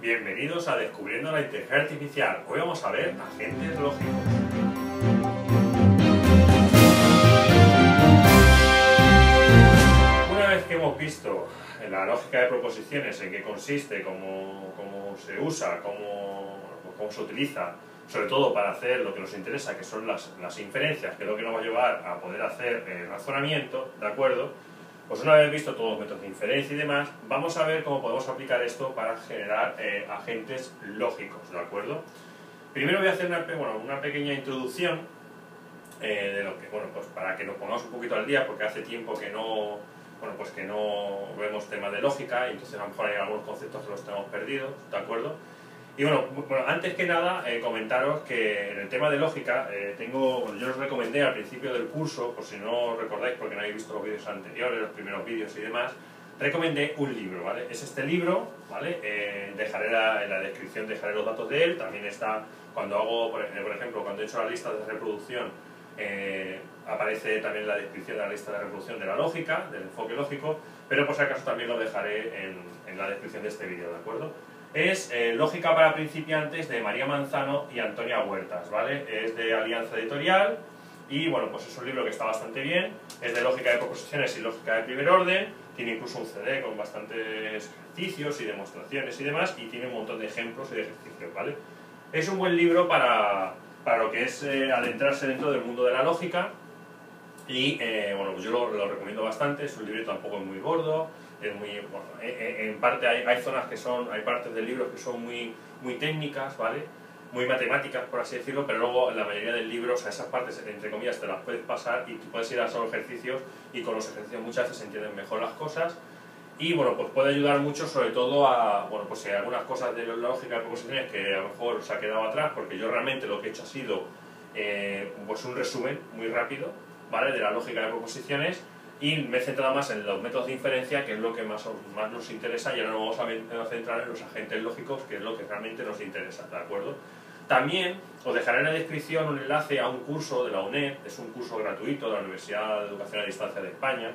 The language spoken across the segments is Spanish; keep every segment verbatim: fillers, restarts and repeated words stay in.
Bienvenidos a Descubriendo la Inteligencia Artificial. Hoy vamos a ver agentes lógicos. Una vez que hemos visto la lógica de proposiciones, en qué consiste, cómo, cómo se usa, cómo, cómo se utiliza, sobre todo para hacer lo que nos interesa, que son las, las inferencias, que es lo que nos va a llevar a poder hacer eh, razonamiento, ¿de acuerdo? Pues una vez visto todos los métodos de inferencia y demás, vamos a ver cómo podemos aplicar esto para generar eh, agentes lógicos, ¿de acuerdo? Primero voy a hacer una, bueno, una pequeña introducción eh, de lo que, bueno, pues para que nos pongamos un poquito al día, porque hace tiempo que no, bueno, pues que no vemos temas de lógica, y entonces a lo mejor hay algunos conceptos que los tenemos perdidos, ¿de acuerdo? Y bueno, bueno, antes que nada, eh, comentaros que en el tema de lógica, eh, tengo, bueno, yo os recomendé al principio del curso, por si no os recordáis porque no habéis visto los vídeos anteriores, los primeros vídeos y demás, recomendé un libro, ¿vale? Es este libro, ¿vale? Eh, dejaré la, en la descripción dejaré los datos de él, también está, cuando hago, por ejemplo, cuando he hecho las listas de reproducción, eh, aparece también la descripción de la lista de reproducción de la lógica, del enfoque lógico, pero por si acaso también lo dejaré en, en la descripción de este vídeo, ¿de acuerdo? Es eh, Lógica para principiantes, de María Manzano y Antonia Huertas, ¿vale? Es de Alianza Editorial y, bueno, pues es un libro que está bastante bien. Es de lógica de proposiciones y lógica de primer orden. Tiene incluso un C D con bastantes ejercicios y demostraciones y demás, y tiene un montón de ejemplos y de ejercicios, ¿vale? Es un buen libro para, para lo que es eh, adentrarse dentro del mundo de la lógica y, eh, bueno, pues yo lo, lo recomiendo bastante. Es un libro tampoco es muy gordo. Es muy, bueno, en parte hay, hay zonas que son, hay partes del libro que son muy, muy técnicas, ¿vale? Muy matemáticas, por así decirlo, pero luego en la mayoría del libro, o sea, esas partes, entre comillas, te las puedes pasar y tú puedes ir a solo ejercicios, y con los ejercicios muchas veces se entienden mejor las cosas. Y bueno, pues puede ayudar mucho, sobre todo a, bueno, pues si hay algunas cosas de la lógica de proposiciones que a lo mejor se ha quedado atrás, porque yo realmente lo que he hecho ha sido eh, pues un resumen muy rápido, ¿vale? De la lógica de proposiciones. Y me he centrado más en los métodos de inferencia, que es lo que más, más nos interesa, y ahora nos vamos a centrar en los agentes lógicos, que es lo que realmente nos interesa, ¿de acuerdo? También os dejaré en la descripción un enlace a un curso de la UNED, es un curso gratuito de la Universidad de Educación a Distancia de España,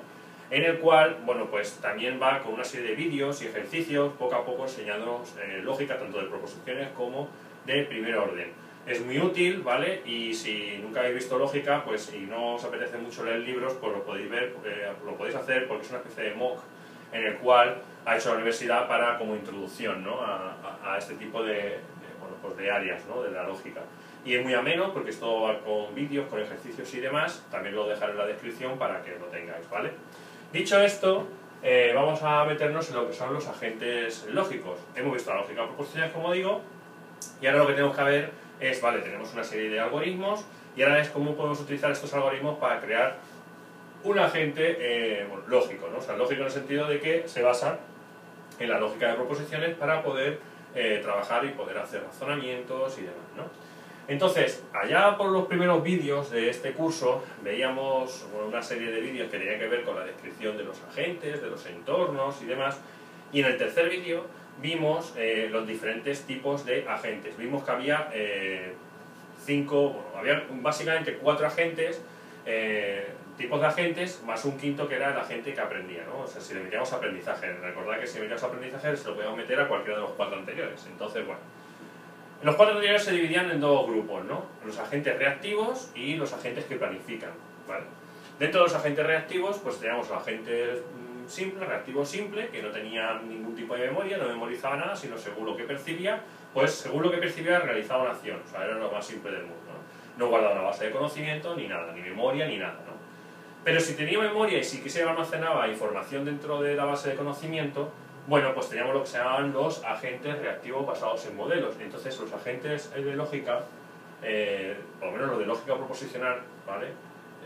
en el cual, bueno, pues también va con una serie de vídeos y ejercicios, poco a poco enseñándonos eh, lógica, tanto de proposiciones como de primer orden. Es muy útil, ¿vale? Y si nunca habéis visto lógica, pues si no os apetece mucho leer libros, pues lo podéis ver, eh, lo podéis hacer, porque es una especie de mock en el cual ha hecho la universidad para como introducción, ¿no? a, a, a este tipo de, de, bueno, pues de áreas, ¿no? De la lógica. Y es muy ameno porque esto va con vídeos, con ejercicios y demás. También lo dejaré en la descripción para que lo tengáis, ¿vale? Dicho esto, eh, vamos a meternos en lo que son los agentes lógicos. Hemos visto la lógica de proposiciones, como digo, y ahora lo que tenemos que ver es, vale, tenemos una serie de algoritmos, y ahora es cómo podemos utilizar estos algoritmos para crear un agente eh, bueno, lógico, ¿no? O sea, lógico en el sentido de que se basa en la lógica de proposiciones para poder eh, trabajar y poder hacer razonamientos y demás, ¿no? Entonces, allá por los primeros vídeos de este curso, veíamos, bueno, una serie de vídeos que tenían que ver con la descripción de los agentes, de los entornos y demás, y en el tercer vídeo vimos eh, los diferentes tipos de agentes. Vimos que había eh, cinco, bueno, había básicamente cuatro agentes, eh, tipos de agentes, más un quinto que era el agente que aprendía, ¿no? O sea, si le metíamos aprendizaje, recordad que si metíamos aprendizaje se lo podíamos meter a cualquiera de los cuatro anteriores. Entonces, bueno, los cuatro anteriores se dividían en dos grupos, ¿no? Los agentes reactivos y los agentes que planifican, ¿vale? Dentro de los agentes reactivos, pues teníamos los agentes simple, reactivo simple, que no tenía ningún tipo de memoria, no memorizaba nada, sino según lo que percibía, pues según lo que percibía realizaba una acción, o sea, era lo más simple del mundo, ¿no? No guardaba una base de conocimiento, ni nada, ni memoria, ni nada, ¿no? Pero si tenía memoria y si quisiera almacenaba información dentro de la base de conocimiento, bueno, pues teníamos lo que se llamaban los agentes reactivos basados en modelos. Entonces los agentes de lógica, eh, por lo menos los de lógica proposicional, ¿vale?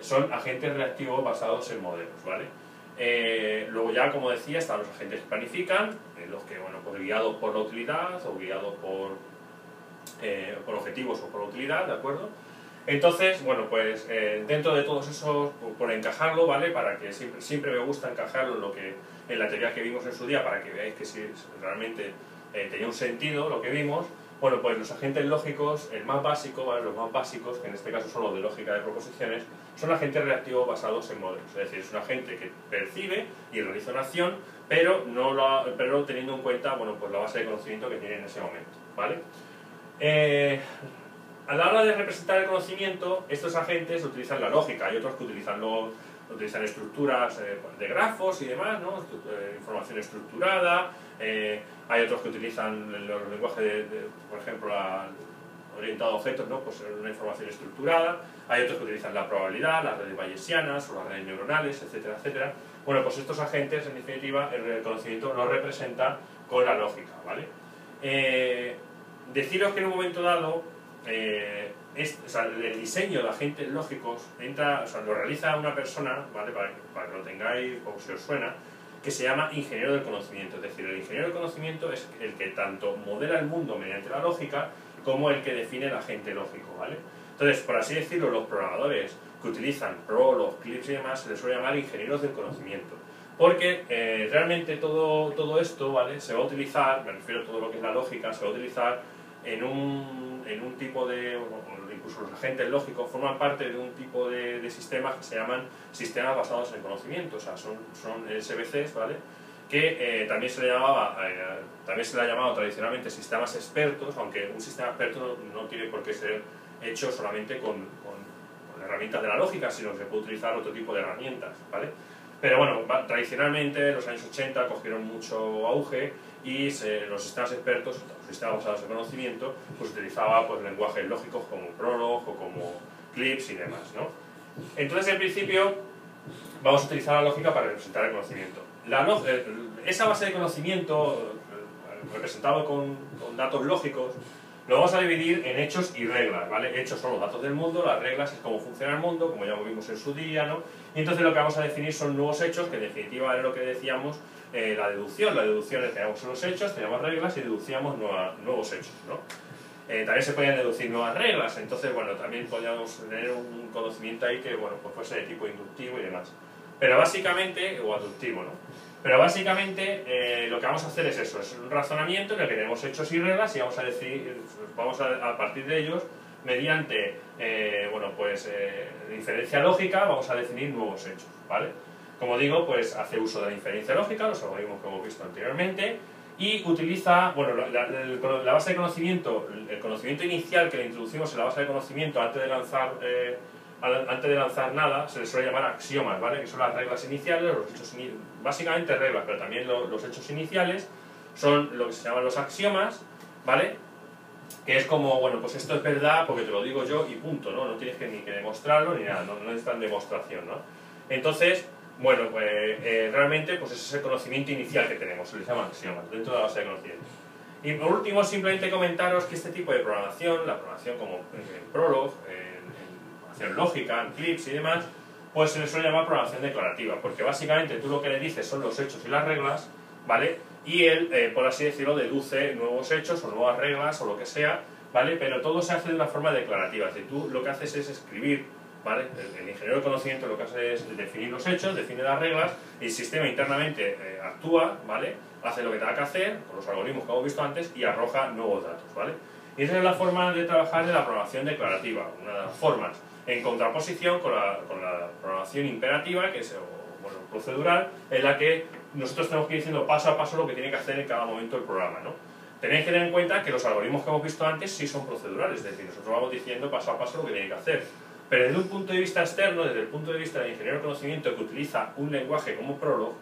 Son agentes reactivos basados en modelos, ¿vale? Eh, luego ya, como decía, están los agentes que planifican, eh, los que, bueno, pues guiados por la utilidad o guiados por, eh, por objetivos o por utilidad, ¿de acuerdo? Entonces, bueno, pues eh, dentro de todos esos, por, por encajarlo, ¿vale? Para que siempre, siempre me gusta encajarlo en, lo que, en la teoría que vimos en su día, para que veáis que si realmente eh, tenía un sentido lo que vimos, Bueno, pues los agentes lógicos, el más básico, ¿vale? Los más básicos, que en este caso son los de lógica de proposiciones, son agentes reactivos basados en modelos. Es decir, es un agente que percibe y realiza una acción, pero, no lo ha, pero teniendo en cuenta bueno, pues la base de conocimiento que tiene en ese momento, ¿vale? Eh, a la hora de representar el conocimiento, estos agentes utilizan la lógica. Hay otros que utilizan, lo, utilizan estructuras eh, de grafos y demás, ¿no? Información estructurada. Eh, hay otros que utilizan los lenguajes, de, de, por ejemplo, la, orientado a objetos, ¿no? Pues una información estructurada. Hay otros que utilizan la probabilidad, las redes bayesianas o las redes neuronales, etcétera, etcétera. Bueno, pues estos agentes, en definitiva, el conocimiento lo representa con la lógica, ¿vale? Eh, deciros que en un momento dado, eh, es, o sea, el diseño de agentes lógicos entra, o sea, lo realiza una persona, ¿vale? Para, para que lo tengáis o si os suena, que se llama ingeniero del conocimiento. Es decir, el ingeniero del conocimiento es el que tanto modela el mundo mediante la lógica como el que define el agente lógico, ¿vale? Entonces, por así decirlo, los programadores que utilizan Prolog, Clips y demás se les suele llamar ingenieros del conocimiento, porque eh, realmente todo, todo esto, ¿vale? Se va a utilizar, me refiero a todo lo que es la lógica, se va a utilizar en un, en un tipo de... Bueno, incluso los agentes lógicos forman parte de un tipo de, de sistemas que se llaman sistemas basados en conocimiento, o sea, son, son S B Cs, ¿vale? Que eh, también se le llamaba, eh, también se le ha llamado tradicionalmente sistemas expertos, aunque un sistema experto no, no tiene por qué ser hecho solamente con, con, con herramientas de la lógica, sino que se puede utilizar otro tipo de herramientas, ¿vale? Pero bueno, va, tradicionalmente los años ochenta cogieron mucho auge y se, los sistemas expertos, los sistemas basados en conocimiento, pues utilizaba pues, lenguajes lógicos como Prolog o como Clips y demás, ¿no? Entonces, en principio, vamos a utilizar la lógica para representar el conocimiento. La no, eh, esa base de conocimiento, eh, representado con, con datos lógicos, lo vamos a dividir en hechos y reglas, ¿vale? Hechos son los datos del mundo, las reglas es cómo funciona el mundo, como ya vimos en su día, ¿no? Y entonces lo que vamos a definir son nuevos hechos, que en definitiva era lo que decíamos, eh, la deducción. La deducción es que teníamos unos hechos, teníamos reglas y deducíamos nueva, nuevos hechos, ¿no? Eh, también se podían deducir nuevas reglas, entonces, bueno, también podíamos tener un conocimiento ahí que, bueno, pues fuese de tipo inductivo y demás. Pero básicamente, o aductivo, ¿no? Pero básicamente eh, lo que vamos a hacer es eso, es un razonamiento en el que tenemos hechos y reglas y vamos a decir, vamos a, a partir de ellos, mediante eh, bueno, pues, eh, inferencia lógica, vamos a definir nuevos hechos, ¿vale? Como digo, pues hace uso de la inferencia lógica, los algoritmos que hemos visto anteriormente, y utiliza, bueno, la, la, la base de conocimiento, el conocimiento inicial que le introducimos en la base de conocimiento antes de lanzar... Eh, Antes de lanzar nada, se les suele llamar axiomas, ¿vale? Que son las reglas iniciales, los hechos in... básicamente reglas, pero también lo, los hechos iniciales son lo que se llaman los axiomas, ¿vale? Que es como, bueno, pues esto es verdad porque te lo digo yo y punto, ¿no? No tienes que ni que demostrarlo ni nada, no, no necesitan demostración, ¿no? Entonces, bueno, pues eh, realmente pues ese es el conocimiento inicial que tenemos, se les llama axiomas, dentro de la base de conocimiento. Y por último, simplemente comentaros que este tipo de programación, la programación como en Prolog, eh, lógica, en Clips y demás, pues se le suele llamar programación declarativa, porque básicamente tú lo que le dices son los hechos y las reglas, ¿vale? Y él, eh, por así decirlo, deduce nuevos hechos o nuevas reglas o lo que sea, ¿vale? Pero todo se hace de una forma declarativa, es decir, tú lo que haces es escribir, ¿vale? El, el ingeniero de conocimiento lo que hace es definir los hechos, define las reglas, y el sistema internamente eh, actúa, ¿vale? Hace lo que tenga que hacer, con los algoritmos que hemos visto antes, y arroja nuevos datos, ¿vale? Y esa es la forma de trabajar de la programación declarativa, una de las formas, en contraposición con la, con la programación imperativa, que es bueno, procedural, en la que nosotros tenemos que ir diciendo paso a paso lo que tiene que hacer en cada momento el programa, ¿no? Tenéis que tener en cuenta que los algoritmos que hemos visto antes sí son procedurales, es decir, nosotros vamos diciendo paso a paso lo que tiene que hacer. Pero desde un punto de vista externo, desde el punto de vista del ingeniero de conocimiento que utiliza un lenguaje como Prolog,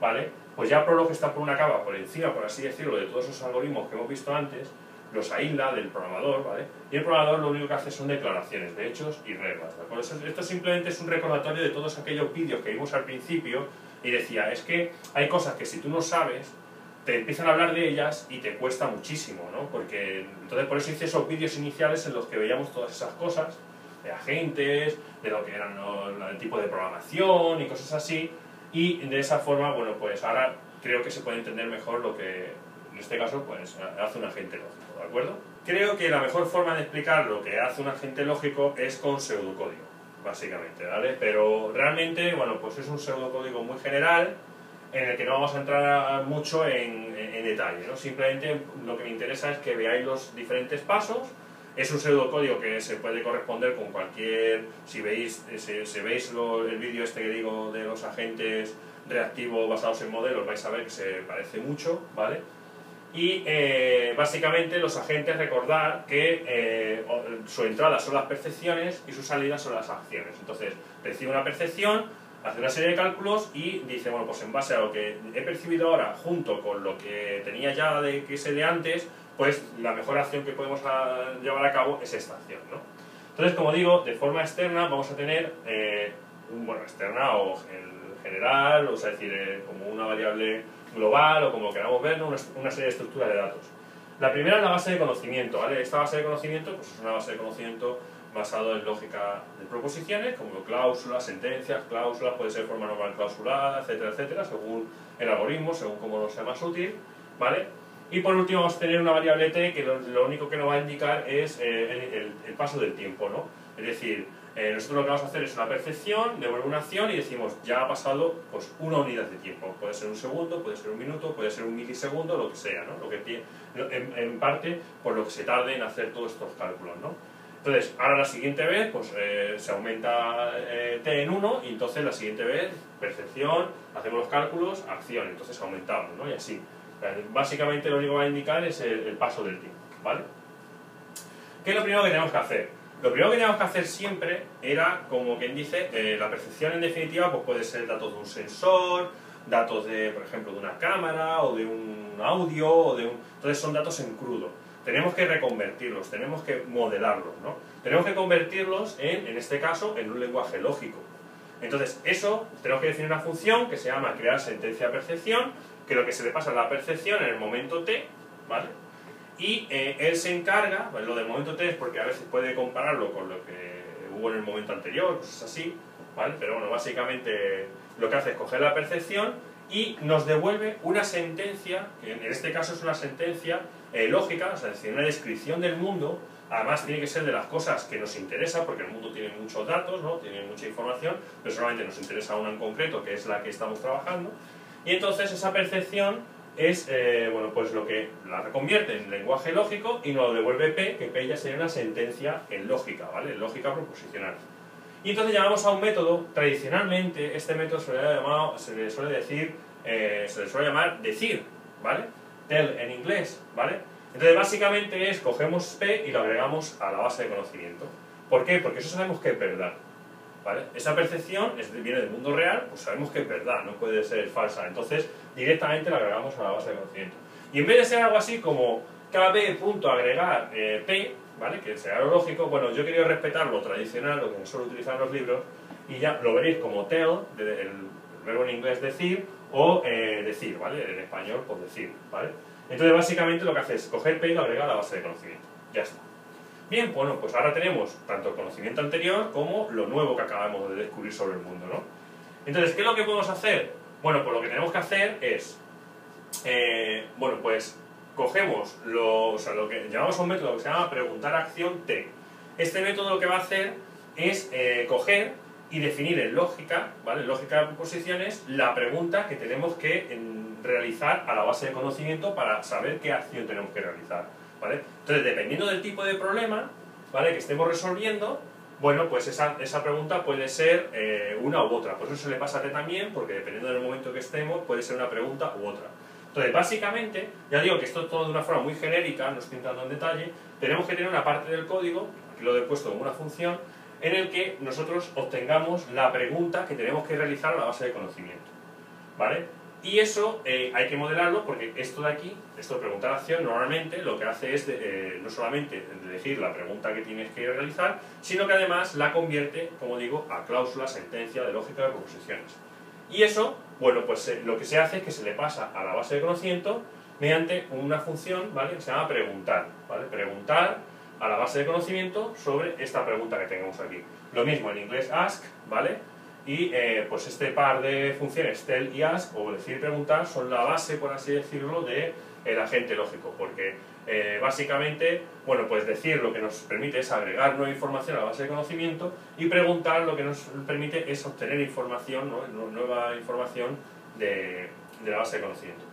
¿vale? Pues ya Prolog está por una capa por encima, por así decirlo, de todos esos algoritmos que hemos visto antes, los aísla del programador, ¿vale? Y el programador lo único que hace son declaraciones de hechos y reglas, ¿de acuerdo? Esto simplemente es un recordatorio de todos aquellos vídeos que vimos al principio y decía, es que hay cosas que si tú no sabes, te empiezan a hablar de ellas y te cuesta muchísimo, ¿no? Porque, entonces por eso hice esos vídeos iniciales en los que veíamos todas esas cosas, de agentes, de lo que eran el tipo de programación y cosas así, y de esa forma, bueno, pues ahora creo que se puede entender mejor lo que, en este caso, pues hace un agente lógico. ¿De acuerdo? Creo que la mejor forma de explicar lo que hace un agente lógico es con pseudocódigo, básicamente, ¿vale? Pero realmente, bueno, pues es un pseudocódigo muy general en el que no vamos a entrar mucho en, en detalle, ¿no? Simplemente lo que me interesa es que veáis los diferentes pasos. Es un pseudocódigo que se puede corresponder con cualquier... Si veis, si, si veis lo, el vídeo este que digo de los agentes reactivos basados en modelos, vais a ver que se parece mucho, ¿vale? Y eh, básicamente los agentes, recordar que eh, su entrada son las percepciones y su salida son las acciones. Entonces, percibe una percepción, hace una serie de cálculos y dice, bueno, pues en base a lo que he percibido ahora, junto con lo que tenía ya de que sé de antes, pues la mejor acción que podemos a, llevar a cabo es esta acción, ¿no? Entonces, como digo, de forma externa vamos a tener, eh, un, bueno, externa o en general, o sea, es decir, eh, como una variable global o como queramos ver, ¿no? una, una serie de estructuras de datos. La primera es la base de conocimiento, ¿vale? Esta base de conocimiento pues, es una base de conocimiento basado en lógica de proposiciones, como cláusulas, sentencias, cláusulas, puede ser forma normal clausulada, etcétera, etcétera, según el algoritmo, según cómo nos sea más útil, ¿vale? Y por último vamos a tener una variable t que lo, lo único que nos va a indicar es eh, el, el, el paso del tiempo, ¿no? Es decir, eh, nosotros lo que vamos a hacer es una percepción, devolver una acción y decimos, ya ha pasado pues una unidad de tiempo. Puede ser un segundo, puede ser un minuto, puede ser un milisegundo, lo que sea, ¿no? Lo que, en, en parte por lo que se tarde en hacer todos estos cálculos, ¿no? Entonces, ahora la siguiente vez, pues eh, se aumenta eh, t en uno y entonces la siguiente vez, percepción, hacemos los cálculos, acción, entonces aumentamos, ¿no? Y así. Básicamente lo único que va a indicar es el, el paso del tiempo, ¿vale? ¿Qué es lo primero que tenemos que hacer? Lo primero que teníamos que hacer siempre era, como quien dice, eh, la percepción en definitiva pues puede ser datos de un sensor, datos de, por ejemplo, de una cámara o de un audio, o de un... entonces son datos en crudo. Tenemos que reconvertirlos, tenemos que modelarlos, ¿no? Tenemos que convertirlos en, en este caso, en un lenguaje lógico. Entonces, eso, tenemos que definir una función que se llama crear sentencia percepción, que lo que se le pasa es la percepción en el momento t, ¿vale? Y eh, él se encarga, pues, lo del momento t es porque a veces puede compararlo con lo que hubo en el momento anterior, cosas así, ¿vale? Pero bueno, básicamente lo que hace es coger la percepción y nos devuelve una sentencia, que en este caso es una sentencia eh, lógica, o sea, es decir, una descripción del mundo. Además tiene que ser de las cosas que nos interesa, porque el mundo tiene muchos datos, ¿no? Tiene mucha información, pero solamente nos interesa una en concreto, que es la que estamos trabajando. Y entonces esa percepción es eh, bueno, pues lo que la reconvierte en lenguaje lógico y nos lo devuelve P, que P ya sería una sentencia en lógica, ¿vale? En lógica proposicional. Y entonces llamamos a un método, tradicionalmente este método se le, llamado, se le suele decir, eh, se le suele llamar decir, ¿vale? Tell en inglés, ¿vale? Entonces básicamente es, cogemos P y lo agregamos a la base de conocimiento. ¿Por qué? Porque eso sabemos que es verdad, ¿vale? Esa percepción es, viene del mundo real, pues sabemos que es verdad, no puede ser falsa. Entonces directamente la agregamos a la base de conocimiento. Y en vez de ser algo así como kb.agregar eh, P, ¿vale? Que será lo lógico, bueno, yo quería respetar lo tradicional, lo que se suele utilizar en los libros, y ya lo veréis como tell, de, de, el, el verbo en inglés decir, o eh, decir, ¿vale? En español, pues decir, ¿vale? Entonces básicamente lo que hace es coger P y lo agrega a la base de conocimiento. Ya está. Bien, bueno, pues ahora tenemos tanto el conocimiento anterior como lo nuevo que acabamos de descubrir sobre el mundo, ¿no? Entonces, ¿qué es lo que podemos hacer? Bueno, pues lo que tenemos que hacer es, eh, bueno, pues cogemos lo, o sea, lo que llamamos un método que se llama preguntar acción T. Este método lo que va a hacer es eh, coger y definir en lógica, ¿vale? En lógica de proposiciones, la pregunta que tenemos que en, realizar a la base de conocimiento para saber qué acción tenemos que realizar, ¿vale? Entonces, dependiendo del tipo de problema, ¿vale? Que estemos resolviendo, bueno, pues esa, esa pregunta puede ser eh, una u otra. Por eso se le pasa a T también, porque dependiendo del momento que estemos, puede ser una pregunta u otra. Entonces, básicamente, ya digo que esto es todo de una forma muy genérica, no estoy entrando en detalle, tenemos que tener una parte del código, que lo he puesto como una función, en el que nosotros obtengamos la pregunta que tenemos que realizar a la base de conocimiento, ¿vale? Y eso eh, hay que modelarlo porque esto de aquí, esto de preguntar acción, normalmente lo que hace es de, eh, no solamente elegir la pregunta que tienes que realizar, sino que además la convierte, como digo, a cláusula, sentencia de lógica de proposiciones. Y eso, bueno, pues eh, lo que se hace es que se le pasa a la base de conocimiento mediante una función, ¿vale? Que se llama preguntar, ¿vale? Preguntar a la base de conocimiento sobre esta pregunta que tengamos aquí. Lo mismo en inglés ask, ¿vale? Y eh, pues este par de funciones, tell y ask, o decir preguntar, son la base, por así decirlo, de el agente lógico, porque eh, básicamente, bueno, pues decir lo que nos permite es agregar nueva información a la base de conocimiento y preguntar lo que nos permite es obtener información, ¿no? Nueva información de, de la base de conocimiento.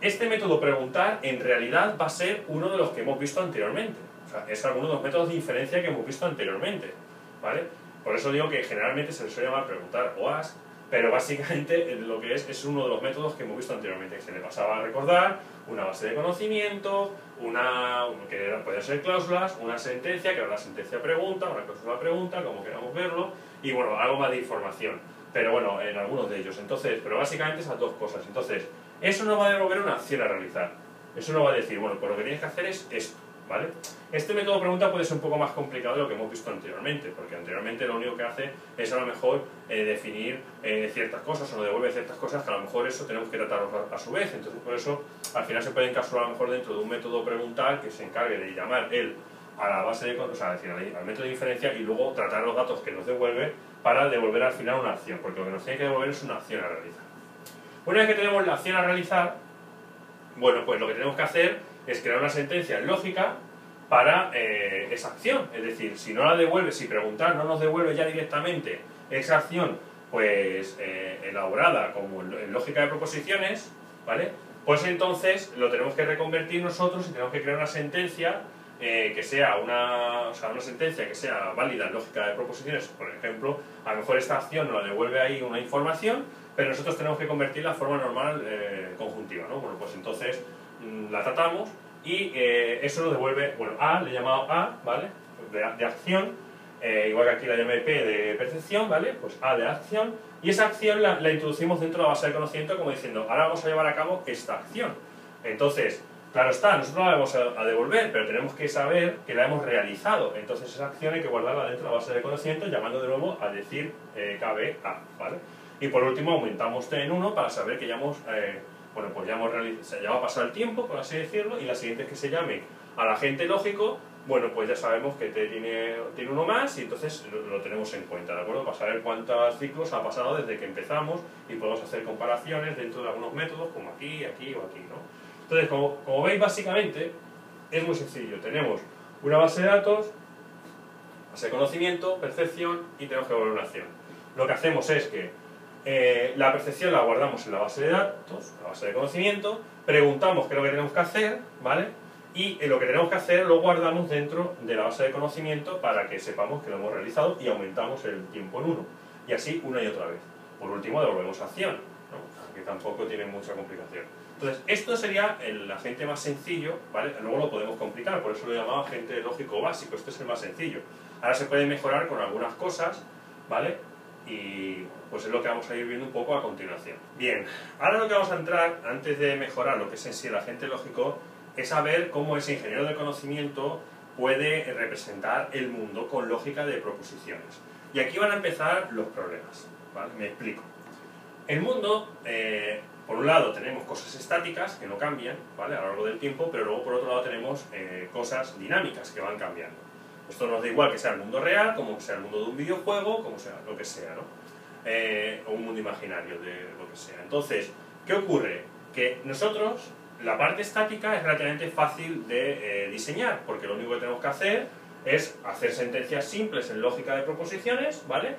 Este método preguntar en realidad va a ser uno de los que hemos visto anteriormente. O sea, es alguno de los métodos de inferencia que hemos visto anteriormente, ¿vale? Por eso digo que generalmente se les suele llamar preguntar o ask, pero básicamente lo que es es uno de los métodos que hemos visto anteriormente, que se le pasaba a recordar una base de conocimiento, una que pueden ser cláusulas, una sentencia, que era la sentencia pregunta, una cláusula pregunta, como queramos verlo, y bueno, algo más de información, pero bueno, en algunos de ellos. Entonces, pero básicamente esas dos cosas. Entonces, eso no va a devolver una acción a realizar. Eso no va a decir, bueno, pues lo que tienes que hacer es esto, ¿vale? Este método pregunta puede ser un poco más complicado de lo que hemos visto anteriormente, porque anteriormente lo único que hace es a lo mejor eh, definir eh, ciertas cosas, o nos devuelve ciertas cosas que a lo mejor eso tenemos que tratarlos a, a su vez. Entonces por eso al final se puede encapsular a lo mejor dentro de un método preguntar que se encargue de llamar él a la base de, o sea, decir, al método de inferencia y luego tratar los datos que nos devuelve para devolver al final una acción, porque lo que nos tiene que devolver es una acción a realizar. Una vez que tenemos la acción a realizar, bueno, pues lo que tenemos que hacer es crear una sentencia lógica para eh, esa acción. Es decir, si no la devuelve, si preguntar no nos devuelve ya directamente esa acción pues eh, elaborada como en lógica de proposiciones, ¿vale? Pues entonces lo tenemos que reconvertir nosotros y tenemos que crear una sentencia eh, que sea una, o sea, una sentencia que sea válida en lógica de proposiciones. Por ejemplo, a lo mejor esta acción nos la devuelve ahí una información, pero nosotros tenemos que convertirla en forma normal eh, conjuntiva, ¿no? Bueno, pues entonces la tratamos y eh, eso nos devuelve, bueno, A, le he llamado A, ¿vale? De, de acción, eh, igual que aquí la llamé P de percepción, ¿vale? Pues A de acción, y esa acción la, la introducimos dentro de la base de conocimiento como diciendo, ahora vamos a llevar a cabo esta acción. Entonces, claro está, nosotros la vamos a, a devolver, pero tenemos que saber que la hemos realizado. Entonces esa acción hay que guardarla dentro de la base de conocimiento llamando de nuevo a decir eh, K B A, ¿vale? Y por último aumentamos T en uno para saber que ya hemos... Eh, Bueno, pues ya, hemos realizado, ya va a pasar el tiempo, por así decirlo, y la siguiente es que se llame al agente lógico, bueno, pues ya sabemos que te tiene, tiene uno más y entonces lo, lo tenemos en cuenta, ¿de acuerdo? Para saber cuántos ciclos ha pasado desde que empezamos y podemos hacer comparaciones dentro de algunos métodos, como aquí, aquí o aquí, ¿no? Entonces, como, como veis, básicamente, es muy sencillo. Tenemos una base de datos, base de conocimiento, percepción y tenemos que volver a una acción. Lo que hacemos es que Eh, la percepción la guardamos en la base de datos, la base de conocimiento, preguntamos qué es lo que tenemos que hacer, ¿vale? Y eh, lo que tenemos que hacer lo guardamos dentro de la base de conocimiento para que sepamos que lo hemos realizado y aumentamos el tiempo en uno. Y así una y otra vez. Por último devolvemos acción, ¿no? Que tampoco tiene mucha complicación. Entonces, esto sería el agente más sencillo, ¿vale? Luego lo podemos complicar, por eso lo he llamado agente lógico básico, este es el más sencillo. Ahora se puede mejorar con algunas cosas, ¿vale? Y pues es lo que vamos a ir viendo un poco a continuación. Bien, ahora lo que vamos a entrar, antes de mejorar lo que es en sí el agente lógico, es saber cómo ese ingeniero del conocimiento puede representar el mundo con lógica de proposiciones. Y aquí van a empezar los problemas, ¿vale? Me explico. El mundo, eh, por un lado tenemos cosas estáticas que no cambian, ¿vale? A lo largo del tiempo, pero luego por otro lado tenemos eh, cosas dinámicas que van cambiando. Esto nos da igual que sea el mundo real, como que sea el mundo de un videojuego, como sea lo que sea, ¿no? Eh, o un mundo imaginario, de lo que sea. Entonces, ¿qué ocurre? Que nosotros, la parte estática es relativamente fácil de eh, diseñar, porque lo único que tenemos que hacer es hacer sentencias simples en lógica de proposiciones, ¿vale?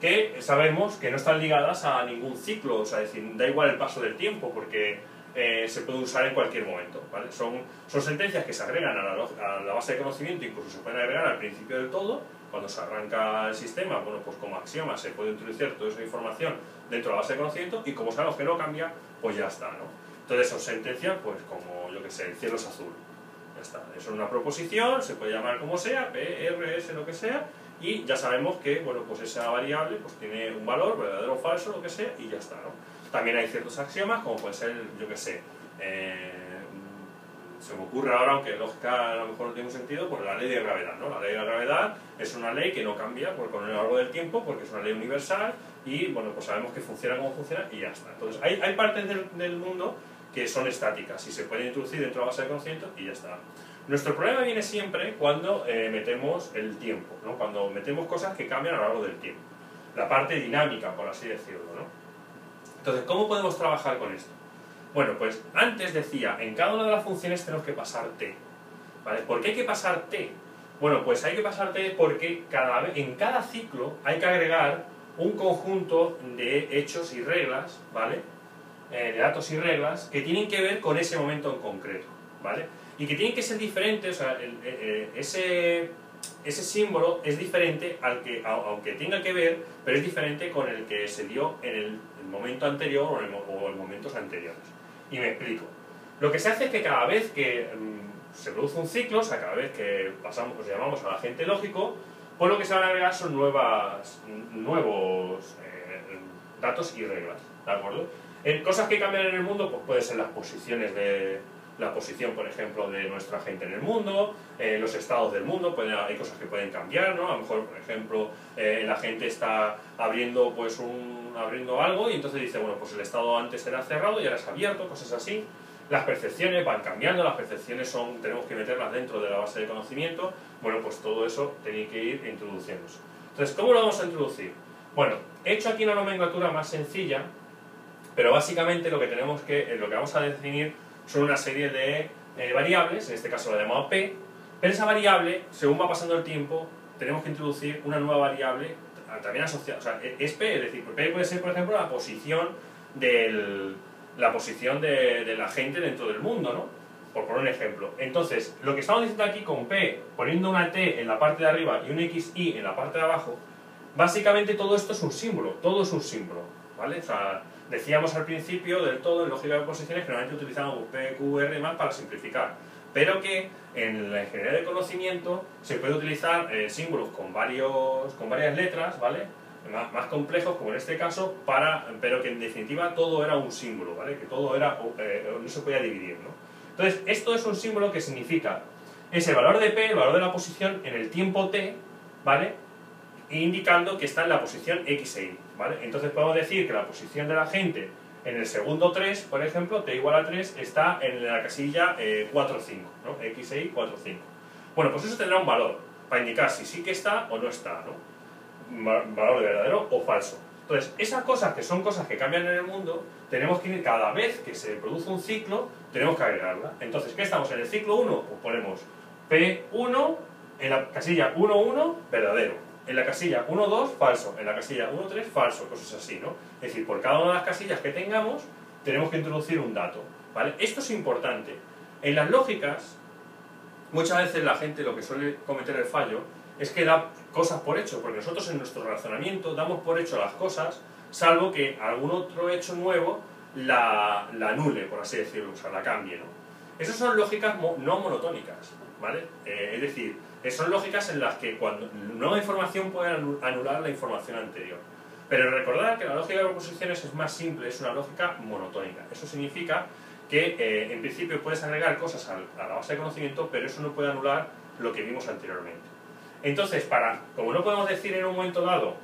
Que sabemos que no están ligadas a ningún ciclo, o sea, es decir, da igual el paso del tiempo, porque Eh, se puede usar en cualquier momento, ¿vale? Son, son sentencias que se agregan a la, a la base de conocimiento, incluso se pueden agregar al principio del todo, cuando se arranca el sistema, bueno, pues como axioma se puede introducir toda esa información dentro de la base de conocimiento y como sabemos que no cambia, pues ya está, ¿no? Entonces son sentencias, pues como, yo que sé, el cielo es azul, ya está. Eso es una proposición, se puede llamar como sea, P, R, S, lo que sea, y ya sabemos que, bueno, pues esa variable pues tiene un valor, verdadero o falso, lo que sea, y ya está, ¿no? También hay ciertos axiomas, como puede ser, yo que sé, eh, se me ocurre ahora, aunque lógica a lo mejor no tiene un sentido, pues la ley de gravedad, ¿no? La ley de gravedad es una ley que no cambia por con el largo del tiempo, porque es una ley universal y, bueno, pues sabemos que funciona como funciona y ya está. Entonces, hay, hay partes del, del mundo que son estáticas y se pueden introducir dentro de la base de conocimiento y ya está. Nuestro problema viene siempre cuando eh, metemos el tiempo, ¿no? Cuando metemos cosas que cambian a lo largo del tiempo. La parte dinámica, por así decirlo, ¿no? Entonces, ¿cómo podemos trabajar con esto? Bueno, pues antes decía, en cada una de las funciones tenemos que pasar T, ¿vale? ¿Por qué hay que pasar T? Bueno, pues hay que pasar T porque cada, en cada ciclo hay que agregar un conjunto de hechos y reglas, ¿vale? eh, de datos y reglas que tienen que ver con ese momento en concreto, ¿vale? Y que tienen que ser diferentes, o sea, el, eh, ese, ese símbolo es diferente al que, a, aunque tenga que ver, pero es diferente con el que se dio en el, el momento anterior o en, el, o en momentos anteriores. Y me explico. Lo que se hace es que cada vez que mmm, se produce un ciclo, o sea, cada vez que pasamos, pues, llamamos al agente lógico, pues lo que se van a agregar son nuevas, nuevos eh, datos y reglas, ¿de acuerdo? Eh, cosas que cambian en el mundo, pues pueden ser las posiciones de... la posición, por ejemplo, de nuestra gente en el mundo, eh, los estados del mundo, pueden, hay cosas que pueden cambiar, ¿no? A lo mejor, por ejemplo, eh, la gente está abriendo, pues, un, abriendo algo y entonces dice, bueno, pues el estado antes era cerrado y ahora es abierto, cosas así. Las percepciones van cambiando, las percepciones son, tenemos que meterlas dentro de la base de conocimiento, bueno, pues todo eso tiene que ir introduciéndose. Entonces, ¿cómo lo vamos a introducir? Bueno, he hecho aquí una nomenclatura más sencilla, pero básicamente lo que tenemos que, lo que vamos a definir son una serie de eh, variables, en este caso la llamamos P, pero esa variable, según va pasando el tiempo, tenemos que introducir una nueva variable también asociada, o sea, es P, es decir, P puede ser, por ejemplo, la posición del, la posición de, de la gente dentro del mundo, ¿no? Por poner un ejemplo. Entonces, lo que estamos diciendo aquí con P, poniendo una T en la parte de arriba y un X Y en la parte de abajo, básicamente todo esto es un símbolo, todo es un símbolo, ¿vale? O sea, decíamos al principio del todo en lógica de proposiciones que normalmente utilizamos P, Q, R y más para simplificar, pero que en la ingeniería de conocimiento se puede utilizar eh, símbolos con, varios, con varias letras, ¿vale? Más, más complejos, como en este caso, para, pero que en definitiva todo era un símbolo, ¿vale? Que todo era, eh, no se podía dividir, ¿no? Entonces, esto es un símbolo que significa, es el valor de P, el valor de la posición en el tiempo T, ¿vale? Indicando que está en la posición X e Y, ¿vale? Entonces podemos decir que la posición de la gente en el segundo tres, por ejemplo, T igual a tres, está en la casilla eh, cuatro, cinco, ¿no? X e Y cuatro, cinco. Bueno, pues eso tendrá un valor para indicar si sí que está o no está, ¿no? Valor de verdadero o falso. Entonces, esas cosas que son cosas que cambian en el mundo, tenemos que ir cada vez que se produce un ciclo, tenemos que agregarla. Entonces, ¿qué estamos? En el ciclo uno, pues ponemos P uno, en la casilla uno, uno, verdadero. En la casilla uno, dos, falso. En la casilla uno, tres, falso. Cosas así, ¿no? Es decir, por cada una de las casillas que tengamos, tenemos que introducir un dato, ¿vale? Esto es importante. En las lógicas, muchas veces la gente lo que suele cometer el fallo es que da cosas por hecho, porque nosotros en nuestro razonamiento damos por hecho las cosas, salvo que algún otro hecho nuevo la, la anule, por así decirlo, o sea, la cambie, ¿no? Esas son lógicas no monotónicas, ¿vale? Eh, es decir, son lógicas en las que cuando nueva información puede anular la información anterior. Pero recordad que la lógica de proposiciones es más simple, es una lógica monotónica. Eso significa que eh, en principio puedes agregar cosas a la base de conocimiento, pero eso no puede anular lo que vimos anteriormente. Entonces, para, como no podemos decir en un momento dado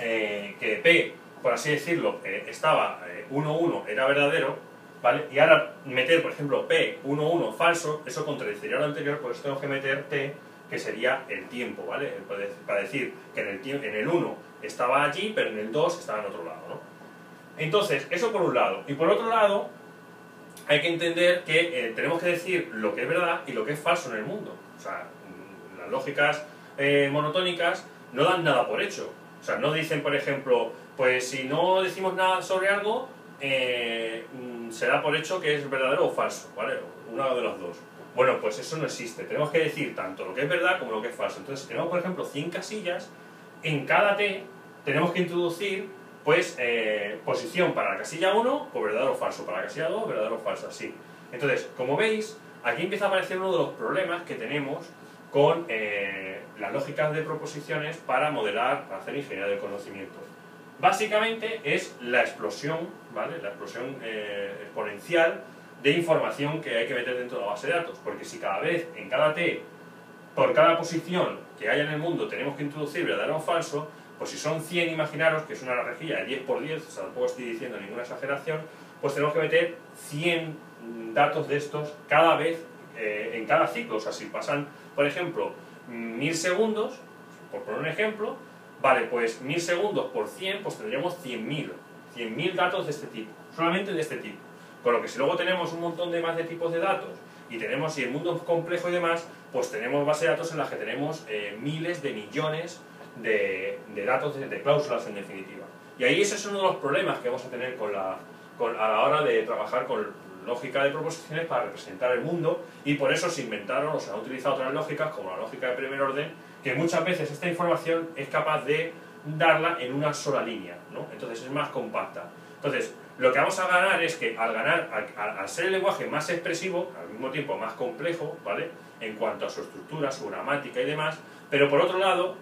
eh, que P, por así decirlo, eh, estaba uno, uno, era verdadero, ¿vale? Y ahora meter, por ejemplo, P uno, uno, falso, eso contradeciría lo anterior, por eso tengo que meter T, que sería el tiempo, ¿vale? Para decir que en el, en el uno estaba allí, pero en el dos estaba en otro lado, ¿no? Entonces, eso por un lado. Y por otro lado, hay que entender que eh, tenemos que decir lo que es verdad y lo que es falso en el mundo. O sea, las lógicas eh, monotónicas no dan nada por hecho. O sea, no dicen, por ejemplo, pues si no decimos nada sobre algo, Eh, se da por hecho que es verdadero o falso, ¿vale? Una de las dos. Bueno, pues eso no existe. Tenemos que decir tanto lo que es verdad como lo que es falso. Entonces, si tenemos, por ejemplo, cien casillas, en cada T tenemos que introducir, pues, eh, posición para la casilla uno, o verdadero o falso, para la casilla dos, verdadero o falso, así. Entonces, como veis, aquí empieza a aparecer uno de los problemas que tenemos con eh, las lógicas de proposiciones para modelar, para hacer ingeniería del conocimiento. Básicamente es la explosión, ¿vale? La explosión eh, exponencial de información que hay que meter dentro de la base de datos, porque si cada vez, en cada T, por cada posición que haya en el mundo tenemos que introducir verdadero o falso, pues si son cien, imaginaros que es una rejilla de diez por diez, o sea, tampoco estoy diciendo ninguna exageración, pues tenemos que meter cien datos de estos cada vez, eh, en cada ciclo. O sea, si pasan, por ejemplo, mil segundos, por poner un ejemplo, vale, pues mil segundos por cien, pues tendríamos cien mil. cien mil datos de este tipo, solamente de este tipo. Con lo que si luego tenemos un montón de más de tipos de datos, y tenemos, si el mundo es complejo y demás, pues tenemos bases de datos en las que tenemos eh, miles de millones de, de datos, de, de cláusulas en definitiva. Y ahí ese es uno de los problemas que vamos a tener con, la, con, a la hora de trabajar con lógica de proposiciones para representar el mundo, y por eso se inventaron o se han utilizado otras lógicas como la lógica de primer orden, que muchas veces esta información es capaz de darla en una sola línea, ¿no? Entonces es más compacta. Entonces lo que vamos a ganar es que al ganar, al, al, al ser el lenguaje más expresivo, al mismo tiempo más complejo, ¿vale?, en cuanto a su estructura, su gramática y demás, pero por otro lado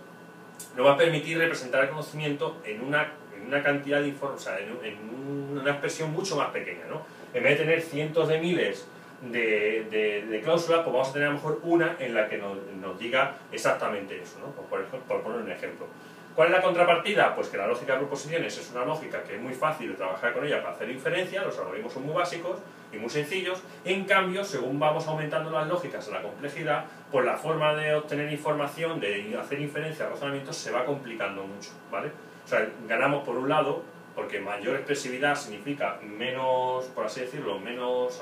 nos va a permitir representar el conocimiento en una, en una cantidad de información, o sea, en, en una expresión mucho más pequeña, ¿no? En vez de tener cientos de miles de, de, de cláusulas, pues vamos a tener a lo mejor una en la que nos, nos diga exactamente eso, ¿no? Por, por poner un ejemplo. ¿Cuál es la contrapartida? Pues que la lógica de proposiciones es una lógica que es muy fácil de trabajar con ella para hacer inferencia, los algoritmos son muy básicos y muy sencillos. En cambio, según vamos aumentando las lógicas en la complejidad, pues la forma de obtener información, de hacer inferencia, razonamientos, se va complicando mucho, ¿vale? O sea, ganamos por un lado, porque mayor expresividad significa menos, por así decirlo, menos,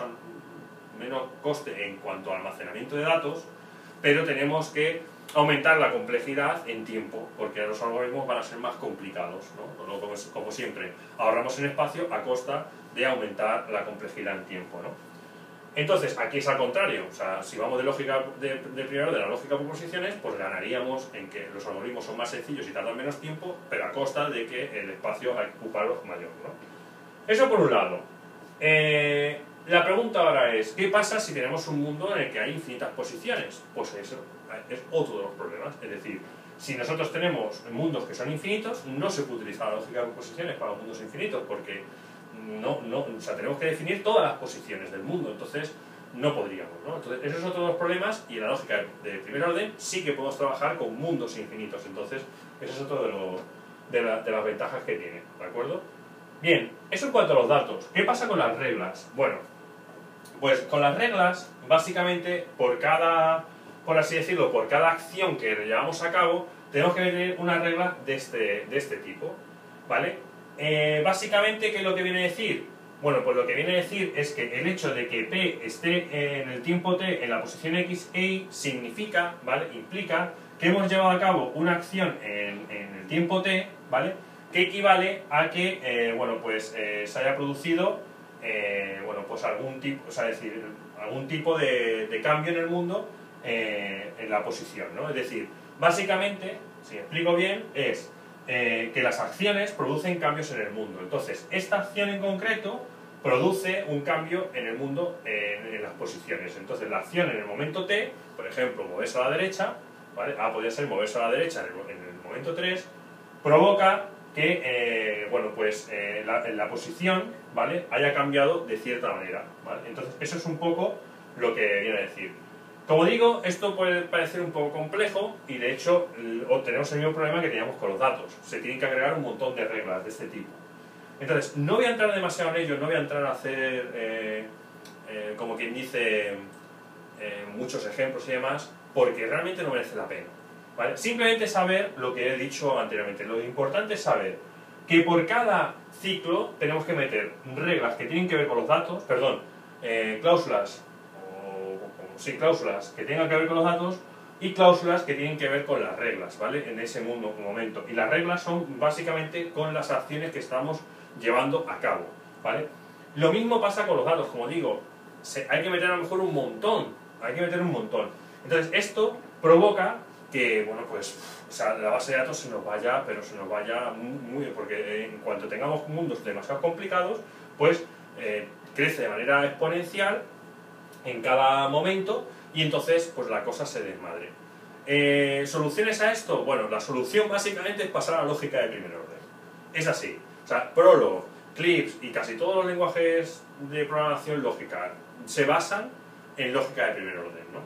menos coste en cuanto a almacenamiento de datos, pero tenemos que aumentar la complejidad en tiempo, porque los algoritmos van a ser más complicados, ¿no? Como, como siempre, ahorramos en espacio a costa de aumentar la complejidad en tiempo, ¿no? Entonces, aquí es al contrario, o sea, si vamos de lógica de, de primero de la lógica de proposiciones, pues ganaríamos en que los algoritmos son más sencillos y tardan menos tiempo, pero a costa de que el espacio hay que ocuparlo mayor, ¿no? Eso por un lado. Eh, la pregunta ahora es, ¿qué pasa si tenemos un mundo en el que hay infinitas posiciones? Pues eso es otro de los problemas, es decir, si nosotros tenemos mundos que son infinitos, no se puede utilizar la lógica de proposiciones para mundos infinitos, porque no, no, o sea, tenemos que definir todas las posiciones del mundo, entonces no podríamos, ¿no? Entonces, esos son todos los problemas, y en la lógica de primer orden sí que podemos trabajar con mundos infinitos, entonces ese es otro de, lo, de, la, de las ventajas que tiene, ¿de acuerdo? Bien, eso en cuanto a los datos. ¿Qué pasa con las reglas? Bueno, pues con las reglas, básicamente, por cada... por así decirlo, por cada acción que llevamos a cabo, tenemos que tener una regla de este, de este tipo, ¿vale? Eh, básicamente, ¿qué es lo que viene a decir? Bueno, pues lo que viene a decir es que el hecho de que P esté en el tiempo T en la posición X e Y significa, ¿vale?, implica que hemos llevado a cabo una acción en, en el tiempo T, ¿vale?, que equivale a que, eh, bueno, pues eh, se haya producido, eh, bueno, pues algún tipo, o sea, decir, algún tipo de, de cambio en el mundo, Eh, en la posición, ¿no? Es decir, básicamente, si explico bien, es eh, que las acciones producen cambios en el mundo. Entonces, esta acción en concreto produce un cambio en el mundo, eh, en, en las posiciones. Entonces, la acción en el momento T, por ejemplo, moverse a la derecha, ¿vale? Ah, podría ser moverse a la derecha en el, en el momento tres, provoca que, eh, bueno, pues, eh, la, en la posición, ¿vale?, haya cambiado de cierta manera, ¿vale? Entonces, eso es un poco lo que viene a decir. Como digo, esto puede parecer un poco complejo y de hecho obtenemos el mismo problema que teníamos con los datos. Se tienen que agregar un montón de reglas de este tipo. Entonces, no voy a entrar demasiado en ello, no voy a entrar a hacer, eh, eh, como quien dice, eh, muchos ejemplos y demás, porque realmente no merece la pena, ¿vale? Simplemente saber lo que he dicho anteriormente. Lo importante es saber que por cada ciclo tenemos que meter reglas que tienen que ver con los datos, perdón, eh, cláusulas, sí, cláusulas que tengan que ver con los datos y cláusulas que tienen que ver con las reglas, ¿vale?, en ese mundo, momento. Y las reglas son básicamente con las acciones que estamos llevando a cabo, ¿vale? Lo mismo pasa con los datos, como digo, se, hay que meter a lo mejor un montón, hay que meter un montón. Entonces, esto provoca que, bueno, pues, o sea, la base de datos se nos vaya, pero se nos vaya muy, muy, porque en cuanto tengamos mundos demasiado complicados, pues, eh, crece de manera exponencial en cada momento, y entonces pues la cosa se desmadre. Eh, ¿Soluciones a esto? Bueno, la solución básicamente es pasar a la lógica de primer orden. Es así. O sea, Prolog, Clips y casi todos los lenguajes de programación lógica se basan en lógica de primer orden, ¿no?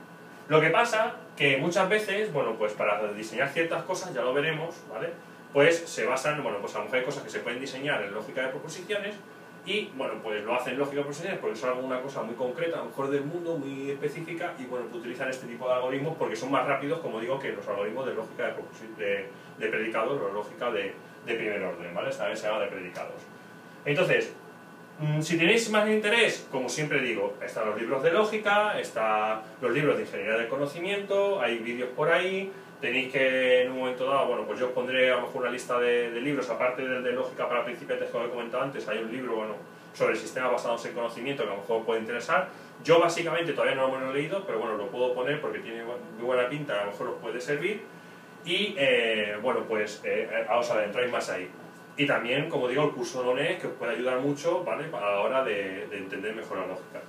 Lo que pasa que muchas veces, bueno, pues para diseñar ciertas cosas, ya lo veremos, ¿vale?, pues se basan, bueno, pues a lo mejor hay cosas que se pueden diseñar en lógica de proposiciones, y bueno, pues lo hacen lógica de proposiciones porque son alguna cosa muy concreta, a lo mejor del mundo, muy específica, y bueno, pues utilizan este tipo de algoritmos porque son más rápidos, como digo, que los algoritmos de lógica de, de, de predicados o lógica de, de primer orden, ¿vale? Esta vez se llama de predicados. Entonces, mmm, si tenéis más interés, como siempre digo, están los libros de lógica, están los libros de ingeniería del conocimiento, hay vídeos por ahí. Tenéis que, en un momento dado, bueno, pues yo os pondré a lo mejor una lista de, de libros, aparte del de lógica para principiantes que os he comentado antes, hay un libro, bueno, sobre el sistema basados en conocimiento, que a lo mejor puede interesar. Yo básicamente todavía no lo he leído, pero bueno, lo puedo poner porque tiene muy buena pinta, a lo mejor os puede servir. Y eh, bueno, pues eh, os adentráis más ahí. Y también, como digo, el curso de U N E D que os puede ayudar mucho, ¿vale?, para la hora de, de entender mejor la lógica.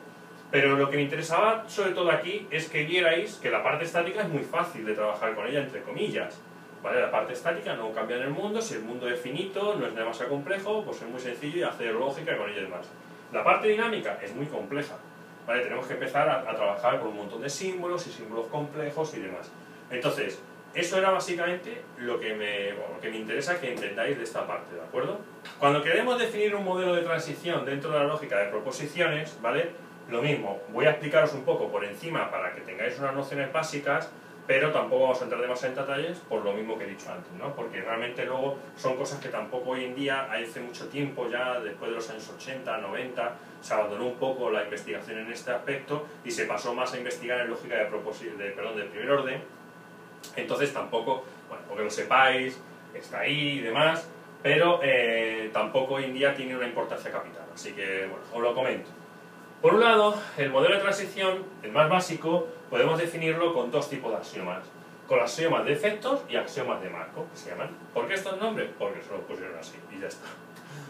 Pero lo que me interesaba sobre todo aquí es que vierais que la parte estática es muy fácil de trabajar con ella, entre comillas, ¿vale? La parte estática no cambia en el mundo, si el mundo es finito, no es nada más complejo, pues es muy sencillo y hacer lógica con ella y demás. La parte dinámica es muy compleja, ¿vale? Tenemos que empezar a, a trabajar con un montón de símbolos y símbolos complejos y demás. Entonces, eso era básicamente lo que me, bueno, que me interesa que entendáis de esta parte, ¿de acuerdo? Cuando queremos definir un modelo de transición dentro de la lógica de proposiciones, ¿vale?, lo mismo, voy a explicaros un poco por encima para que tengáis unas nociones básicas, pero tampoco vamos a entrar demasiado en detalles por lo mismo que he dicho antes, ¿no? Porque realmente luego son cosas que tampoco hoy en día, hace mucho tiempo ya, después de los años ochenta, noventa, se abandonó un poco la investigación en este aspecto y se pasó más a investigar en lógica de, de, perdón, de primer orden. Entonces tampoco, bueno, porque lo sepáis, está ahí y demás, pero eh, tampoco hoy en día tiene una importancia capital, así que bueno, os lo comento. Por un lado, el modelo de transición, el más básico, podemos definirlo con dos tipos de axiomas. Con axiomas de efectos y axiomas de marco, que se llaman. ¿Por qué estos nombres? Porque se los pusieron así y ya está,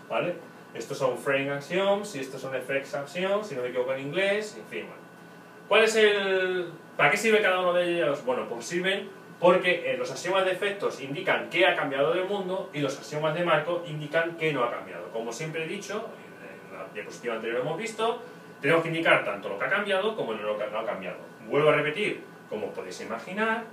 ¿vale? Estos son frame axioms y estos son effects axioms, si no me equivoco en inglés, en fin, bueno. ¿Cuál es el...? ¿Para qué sirve cada uno de ellos? Bueno, pues sirven porque eh, los axiomas de efectos indican qué ha cambiado del mundo y los axiomas de marco indican qué no ha cambiado. Como siempre he dicho, en la diapositiva anterior lo hemos visto, tenemos que indicar tanto lo que ha cambiado como lo que no ha cambiado. Vuelvo a repetir, como podéis imaginar,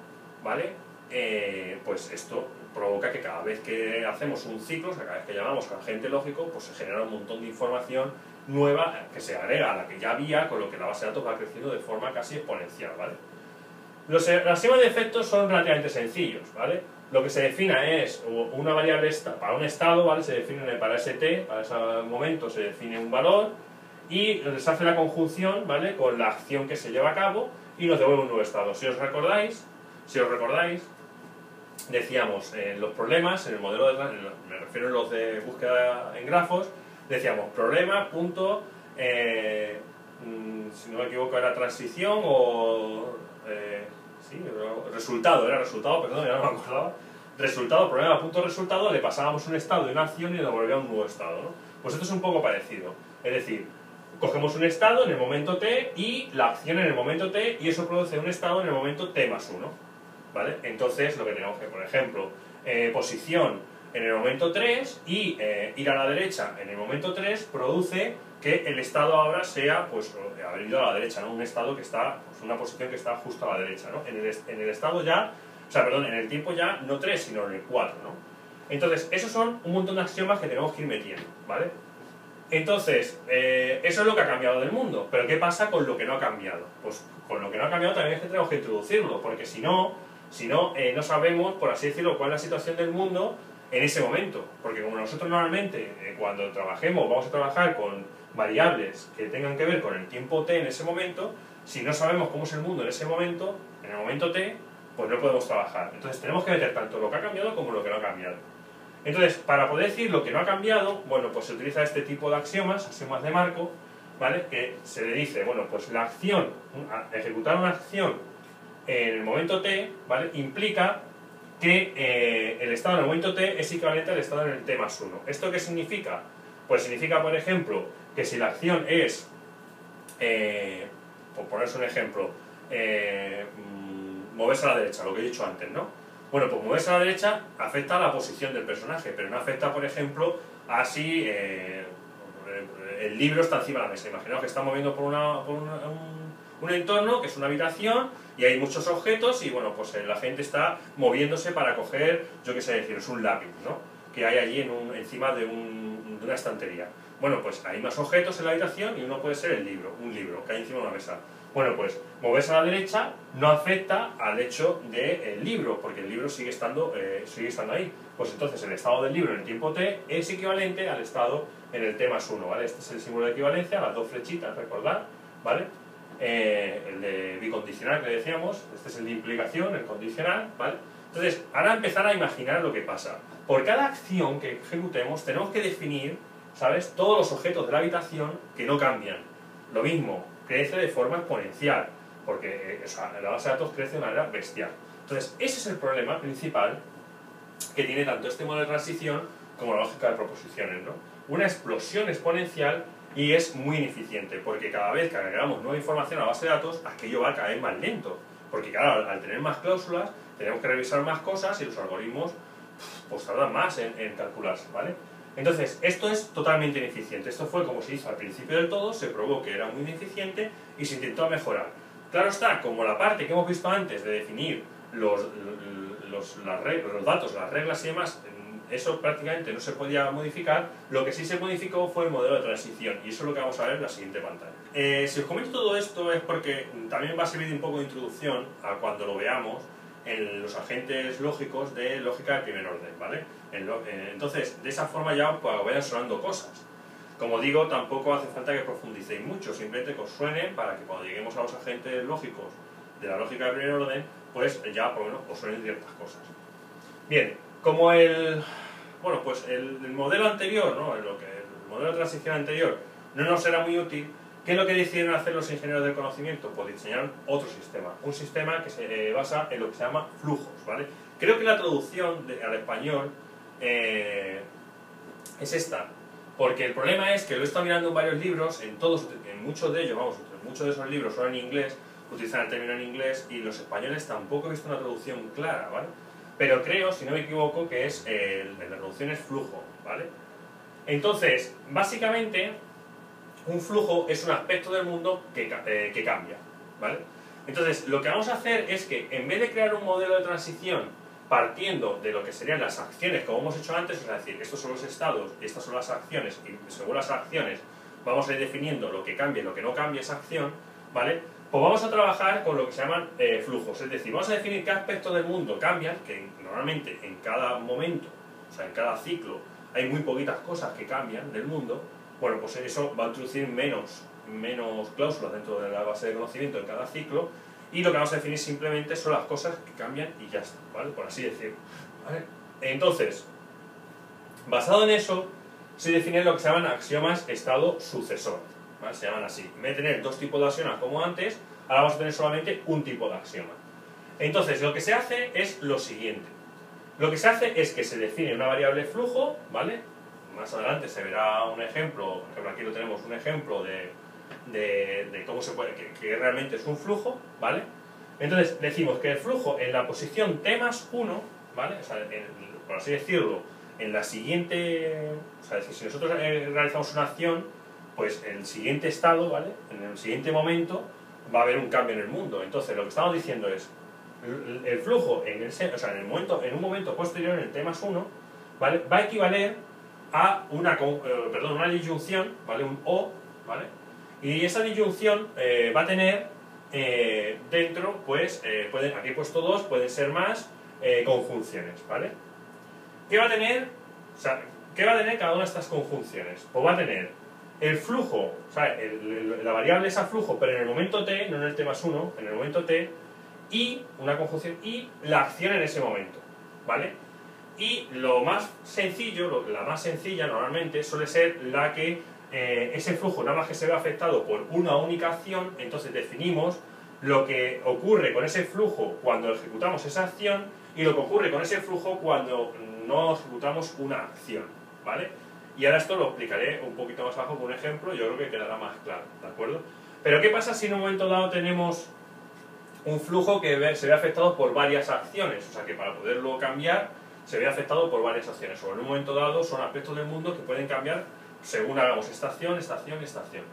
¿vale? Eh, pues esto provoca que cada vez que hacemos un ciclo, o sea, cada vez que llamamos al agente lógico, pues se genera un montón de información nueva que se agrega a la que ya había, con lo que la base de datos va creciendo de forma casi exponencial, ¿vale? Los axiomas de efectos son relativamente sencillos, ¿vale? Lo que se defina es una variable para un estado, ¿vale? Se define para ese t, para ese momento se define un valor, y se hace la conjunción, ¿vale?, con la acción que se lleva a cabo y nos devuelve un nuevo estado. Si os recordáis, si os recordáis, decíamos en eh, los problemas, en el modelo de, me refiero a los de búsqueda en grafos, decíamos problema, punto, eh, si no me equivoco era transición o eh, sí, resultado, era resultado, perdón, ya no me acordaba, resultado, problema, punto, resultado, le pasábamos un estado de una acción y nos volvía un nuevo estado, ¿no? Pues esto es un poco parecido, es decir, cogemos un estado en el momento t y la acción en el momento t y eso produce un estado en el momento t más uno, ¿vale? Entonces lo que tenemos que, por ejemplo, eh, posición en el momento tres y eh, ir a la derecha en el momento tres produce que el estado ahora sea, pues, haber ido a la derecha, ¿no? Un estado que está, pues, una posición que está justo a la derecha, ¿no? En el, en el estado ya, o sea, perdón, en el tiempo ya no tres sino en el cuatro, ¿no? Entonces, esos son un montón de axiomas que tenemos que ir metiendo, ¿vale? Entonces, eh, eso es lo que ha cambiado del mundo, pero ¿qué pasa con lo que no ha cambiado? Pues con lo que no ha cambiado también es que tenemos que introducirlo, porque si no, si no, eh, no sabemos, por así decirlo, cuál es la situación del mundo en ese momento, porque como nosotros normalmente eh, cuando trabajemos vamos a trabajar con variables que tengan que ver con el tiempo t en ese momento, si no sabemos cómo es el mundo en ese momento, en el momento t, pues no podemos trabajar. Entonces tenemos que meter tanto lo que ha cambiado como lo que no ha cambiado. Entonces, para poder decir lo que no ha cambiado, bueno, pues se utiliza este tipo de axiomas, axiomas de marco, ¿vale? Que se le dice, bueno, pues la acción, ejecutar una acción en el momento t, ¿vale?, implica que eh, el estado en el momento t es equivalente al estado en el t más uno. ¿Esto qué significa? Pues significa, por ejemplo, que si la acción es, eh, por poneros un ejemplo, eh, moverse a la derecha, lo que he dicho antes, ¿no? Bueno, pues moverse a la derecha afecta a la posición del personaje, pero no afecta, por ejemplo, a si eh, el libro está encima de la mesa. Imaginaos que está moviendo por, una, por una, un, un entorno, que es una habitación, y hay muchos objetos, y bueno, pues la gente está moviéndose para coger, yo qué sé deciros, un lápiz, ¿no?, que hay allí en un, encima de, un, de una estantería. Bueno, pues hay más objetos en la habitación y uno puede ser el libro, un libro que hay encima de una mesa. Bueno, pues moverse a la derecha no afecta al hecho del libro, porque el libro sigue estando, eh, sigue estando ahí. Pues entonces el estado del libro en el tiempo t es equivalente al estado en el t más uno, ¿vale? Este es el símbolo de equivalencia, las dos flechitas, recordad, ¿vale? Eh, el de bicondicional que decíamos, este es el de implicación, el condicional, ¿vale? Entonces, ahora empezar a imaginar lo que pasa. Por cada acción que ejecutemos tenemos que definir ¿sabes? Todos los objetos de la habitación que no cambian. Lo mismo, crece de forma exponencial, porque o sea, la base de datos crece de manera bestial. Entonces, ese es el problema principal que tiene tanto este modelo de transición como la lógica de proposiciones, ¿no? Una explosión exponencial y es muy ineficiente, porque cada vez que agregamos nueva información a la base de datos, aquello va cada vez más lento. Porque claro, al tener más cláusulas, tenemos que revisar más cosas y los algoritmos pues tardan más en, en calcularse, ¿vale? Entonces, esto es totalmente ineficiente. Esto fue como se hizo al principio del todo, se probó que era muy ineficiente y se intentó mejorar. Claro está, como la parte que hemos visto antes de definir los, los, las reglas, los datos, las reglas y demás, eso prácticamente no se podía modificar, lo que sí se modificó fue el modelo de transición, y eso es lo que vamos a ver en la siguiente pantalla. Eh, si os comento todo esto es porque también va a servir un poco de introducción a cuando lo veamos en los agentes lógicos de lógica de primer orden, ¿vale? Entonces, de esa forma ya pues, vayan sonando cosas. Como digo, tampoco hace falta que profundicéis mucho, simplemente que os suenen para que cuando lleguemos a los agentes lógicos de la lógica de primer orden, pues ya por lo menos os suenen ciertas cosas. Bien, como el, bueno, pues el, el modelo anterior, ¿no? el, el modelo de transición anterior no nos era muy útil, ¿qué es lo que decidieron hacer los ingenieros del conocimiento? Pues diseñaron otro sistema, un sistema que se eh, basa en lo que se llama flujos, ¿vale? Creo que la traducción de, al español eh, es esta, porque el problema es que lo he estado mirando en varios libros, en todos, en muchos de ellos, vamos, muchos de esos libros son en inglés, utilizan el término en inglés y los españoles tampoco he visto una traducción clara, ¿vale? Pero creo, si no me equivoco, que es eh, la traducción es flujo, ¿vale? Entonces, básicamente, un flujo es un aspecto del mundo que, eh, que cambia, ¿vale? Entonces, lo que vamos a hacer es que, en vez de crear un modelo de transición partiendo de lo que serían las acciones, como hemos hecho antes, es decir, estos son los estados, estas son las acciones, y según las acciones vamos a ir definiendo lo que cambia y lo que no cambia esa acción, ¿vale? Pues vamos a trabajar con lo que se llaman eh, flujos, es decir, vamos a definir qué aspectos del mundo cambian, que normalmente en cada momento, o sea, en cada ciclo, hay muy poquitas cosas que cambian del mundo. Bueno, pues eso va a introducir menos, menos cláusulas dentro de la base de conocimiento en cada ciclo, y lo que vamos a definir simplemente son las cosas que cambian y ya está, ¿vale? Por así decirlo, ¿vale? Entonces, basado en eso, se definen lo que se llaman axiomas estado-sucesor. ¿Vale? Se llaman así. En vez de tener dos tipos de axiomas como antes, ahora vamos a tener solamente un tipo de axioma. Entonces, lo que se hace es lo siguiente. Lo que se hace es que se define una variable flujo, ¿vale? Más adelante se verá un ejemplo, por ejemplo, aquí lo tenemos, un ejemplo de, de, de cómo se puede, que, que realmente es un flujo, ¿vale? Entonces, decimos que el flujo en la posición T más uno, ¿vale? O sea, en, por así decirlo, en la siguiente, o sea, si nosotros realizamos una acción, pues en el siguiente estado, ¿vale? En el siguiente momento va a haber un cambio en el mundo. Entonces lo que estamos diciendo es el flujo en, el, o sea, en, el momento, en un momento posterior, en el T más uno, ¿vale? Va a equivaler a una, perdón, una disyunción, ¿vale? Un O, ¿vale? Y esa disyunción eh, va a tener eh, dentro, pues, eh, pueden, aquí he puesto dos, pueden ser más, eh, conjunciones, ¿vale? ¿Qué va a tener? O sea, ¿qué va a tener cada una de estas conjunciones? Pues va a tener el flujo, o sea, el, el, la variable es a flujo, pero en el momento t, no en el t más uno, en el momento t, y una conjunción, y la acción en ese momento, ¿vale? Y lo más sencillo, lo, la más sencilla normalmente suele ser la que eh, ese flujo nada más que se ve afectado por una única acción, entonces definimos lo que ocurre con ese flujo cuando ejecutamos esa acción y lo que ocurre con ese flujo cuando no ejecutamos una acción, ¿vale? Y ahora esto lo explicaré un poquito más abajo con un ejemplo, yo creo que quedará más claro, ¿de acuerdo? Pero ¿qué pasa si en un momento dado tenemos un flujo que se ve afectado por varias acciones? O sea, que para poderlo cambiar se ve afectado por varias acciones. O en un momento dado son aspectos del mundo que pueden cambiar según hagamos esta acción, esta acción, esta acción.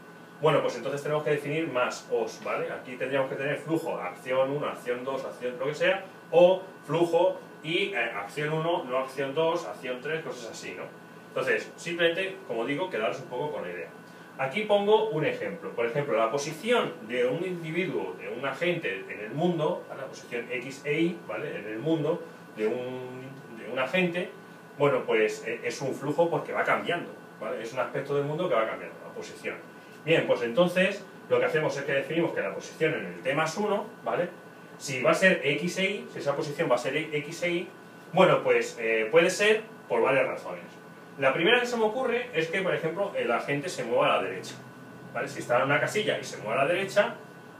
Bueno, pues entonces tenemos que definir más O's, ¿vale? Aquí tendríamos que tener flujo, acción uno, acción dos, acción lo que sea, o flujo y eh, acción uno, no acción dos, acción tres, cosas así, ¿no? Entonces, simplemente, como digo, quedaros un poco con la idea. Aquí pongo un ejemplo. Por ejemplo, la posición de un individuo, de un agente en el mundo, ¿vale? La posición X e Y, ¿vale? En el mundo de un, de un agente, bueno, pues es un flujo porque va cambiando, ¿vale? Es un aspecto del mundo que va cambiando, la posición. Bien, pues entonces, lo que hacemos es que definimos que la posición en el T más uno, ¿vale? Si va a ser X e Y, si esa posición va a ser X e Y, bueno, pues eh, puede ser por varias razones. La primera que se me ocurre es que, por ejemplo, el agente se mueva a la derecha, ¿vale? Si está en una casilla y se mueve a la derecha,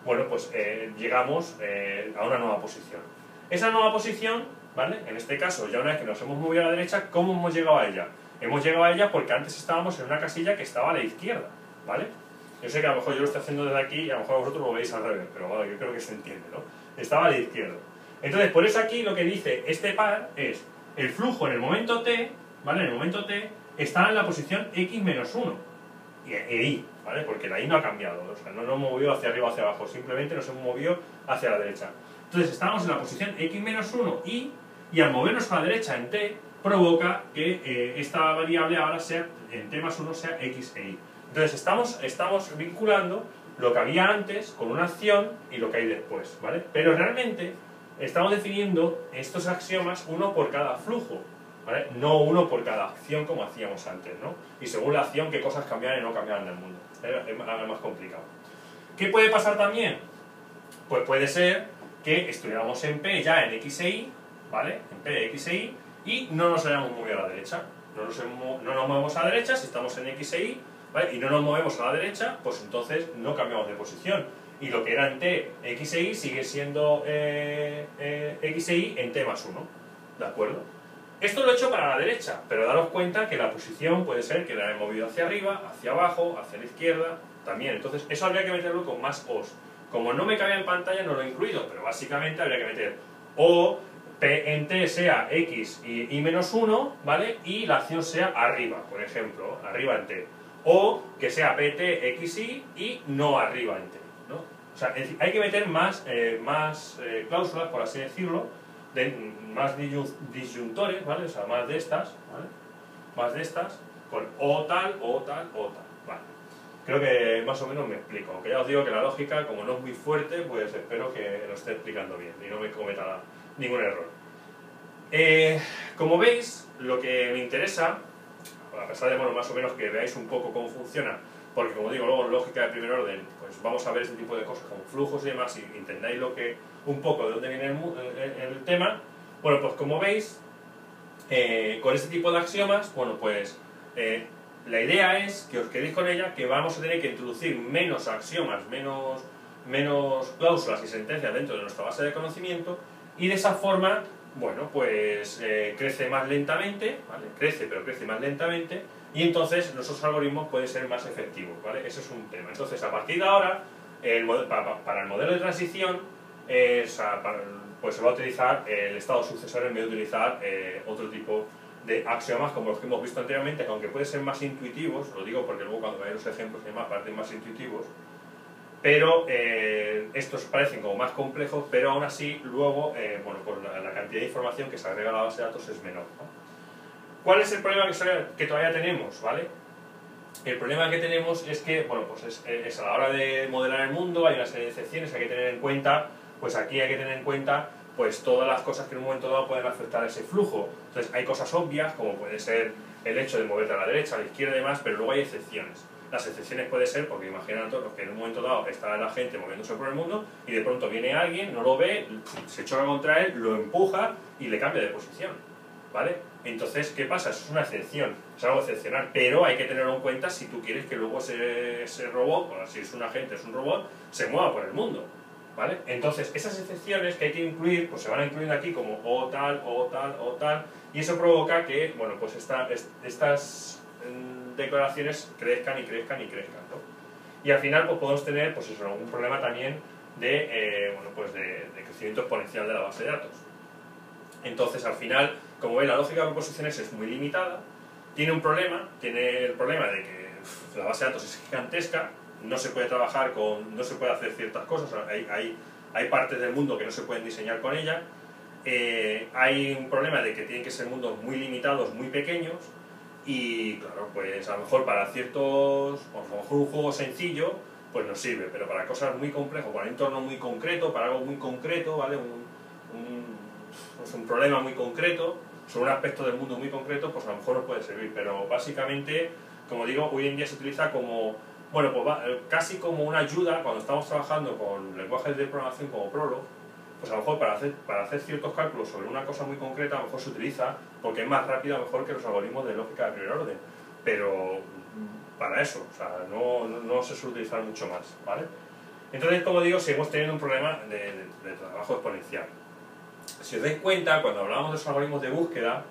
bueno, pues eh, llegamos eh, a una nueva posición. Esa nueva posición, ¿vale? En este caso, ya una vez que nos hemos movido a la derecha, ¿cómo hemos llegado a ella? Hemos llegado a ella porque antes estábamos en una casilla que estaba a la izquierda, ¿vale? Yo sé que a lo mejor yo lo estoy haciendo desde aquí y a lo mejor vosotros lo veis al revés, pero bueno, yo creo que se entiende, ¿no? Estaba a la izquierda. Entonces, por eso aquí lo que dice este par es el flujo en el momento T, ¿vale? En el momento T está en la posición X menos uno y e Y, ¿vale? Porque la Y no ha cambiado, o sea, no nos hemos movido hacia arriba o hacia abajo, simplemente nos hemos movido hacia la derecha. Entonces, estamos en la posición X menos uno Y, y al movernos a la derecha en T, provoca que eh, esta variable ahora sea, en T más uno sea X e Y. Entonces estamos, estamos vinculando lo que había antes con una acción y lo que hay después, ¿vale? Pero realmente estamos definiendo estos axiomas uno por cada flujo, ¿vale? No uno por cada acción como hacíamos antes, ¿no? Y según la acción, qué cosas cambiaran y no cambiaran en el mundo. Es algo más complicado. ¿Qué puede pasar también? Pues puede ser que estuviéramos en P ya en X e Y, ¿vale? En P, X e Y, y no nos hayamos movido a la derecha. No nos, hemos, no nos movemos a la derecha si estamos en X e Y, ¿vale? Y no nos movemos a la derecha, pues entonces no cambiamos de posición. Y lo que era en T, X e Y sigue siendo eh, eh, X e Y en T más uno. ¿De acuerdo? Esto lo he hecho para la derecha, pero daros cuenta que la posición puede ser que la he movido hacia arriba, hacia abajo, hacia la izquierda, también. Entonces eso habría que meterlo con más O's. Como no me cabía en pantalla no lo he incluido, pero básicamente habría que meter O, P en T sea X y, y menos uno, ¿vale? Y la acción sea arriba, por ejemplo, arriba en T. O que sea P T, X, Y y no arriba en T, ¿no? O sea, es, hay que meter más, eh, más eh, cláusulas, por así decirlo, de, más disyuntores, ¿vale? O sea, más de estas, ¿vale? Más de estas, con O tal, O tal, O tal, ¿vale? Creo que más o menos me explico. Aunque ya os digo que la lógica, como no es muy fuerte, pues espero que lo esté explicando bien y no me cometa nada. Ningún error. Eh, como veis, lo que me interesa, a pesar de, bueno, más o menos que veáis un poco cómo funciona, porque como digo, luego lógica de primer orden, pues vamos a ver este tipo de cosas con flujos y demás, y entendáis lo que, un poco de dónde viene el, el, el tema. Bueno, pues como veis, eh, con este tipo de axiomas, bueno, pues eh, la idea es que os quedéis con ella, que vamos a tener que introducir menos axiomas, menos, menos cláusulas y sentencias dentro de nuestra base de conocimiento. Y de esa forma, bueno, pues eh, crece más lentamente, ¿vale? Crece, pero crece más lentamente, y entonces nuestros algoritmos pueden ser más efectivos, ¿vale? Eso es un tema. Entonces, a partir de ahora, el para, para el modelo de transición, eh, o sea, para, pues se va a utilizar el estado sucesor en vez de utilizar eh, otro tipo de axiomas como los que hemos visto anteriormente, que aunque pueden ser más intuitivos, lo digo porque luego cuando veáis los ejemplos y demás parecen más intuitivos, pero eh, estos parecen como más complejos, pero aún así luego eh, bueno, pues la, la cantidad de información que se agrega a la base de datos es menor, ¿no? ¿Cuál es el problema que, que todavía tenemos, ¿vale? El problema que tenemos es que, bueno, pues es, es a la hora de modelar el mundo hay una serie de excepciones, hay que tener en cuenta, pues aquí hay que tener en cuenta pues todas las cosas que en un momento dado pueden afectar a ese flujo. Entonces hay cosas obvias, como puede ser el hecho de moverte a la derecha, a la izquierda y demás, pero luego hay excepciones. Las excepciones puede ser, porque imaginan todos que en un momento dado está la gente moviéndose por el mundo y de pronto viene alguien, no lo ve, se choca contra él, lo empuja y le cambia de posición, ¿vale? Entonces, ¿qué pasa? Eso es una excepción, es algo excepcional, pero hay que tenerlo en cuenta si tú quieres que luego ese, ese robot, o si es un agente, es un robot, se mueva por el mundo, ¿vale? Entonces, esas excepciones que hay que incluir, pues se van a incluir aquí como o tal, o tal, o tal, y eso provoca que, bueno, pues esta, est- estas... declaraciones crezcan y crezcan y crezcan, ¿no? Y al final pues podemos tener pues eso, algún problema también de, eh, bueno, pues de, de crecimiento exponencial de la base de datos. Entonces al final, como veis, la lógica de proposiciones es muy limitada, tiene un problema, tiene el problema de que uff, la base de datos es gigantesca, no se puede trabajar con, no se puede hacer ciertas cosas, hay, hay, hay partes del mundo que no se pueden diseñar con ella, eh, hay un problema de que tienen que ser mundos muy limitados, muy pequeños. Y claro, pues a lo mejor para ciertos, a lo mejor un juego sencillo, pues nos sirve, pero para cosas muy complejas, para un entorno muy concreto, para algo muy concreto, ¿vale? Un, un, pues un problema muy concreto, sobre un aspecto del mundo muy concreto, pues a lo mejor nos puede servir, pero básicamente, como digo, hoy en día se utiliza como, bueno, pues va, casi como una ayuda cuando estamos trabajando con lenguajes de programación como Prolog, pues a lo mejor para hacer, para hacer ciertos cálculos sobre una cosa muy concreta, a lo mejor se utiliza porque es más rápido a lo mejor que los algoritmos de lógica de primer orden, pero para eso, o sea, no, no, no se suele utilizar mucho más, ¿vale? Entonces, como digo, seguimos teniendo un problema de, de, de trabajo exponencial. Si os dais cuenta, cuando hablábamos de los algoritmos de búsqueda,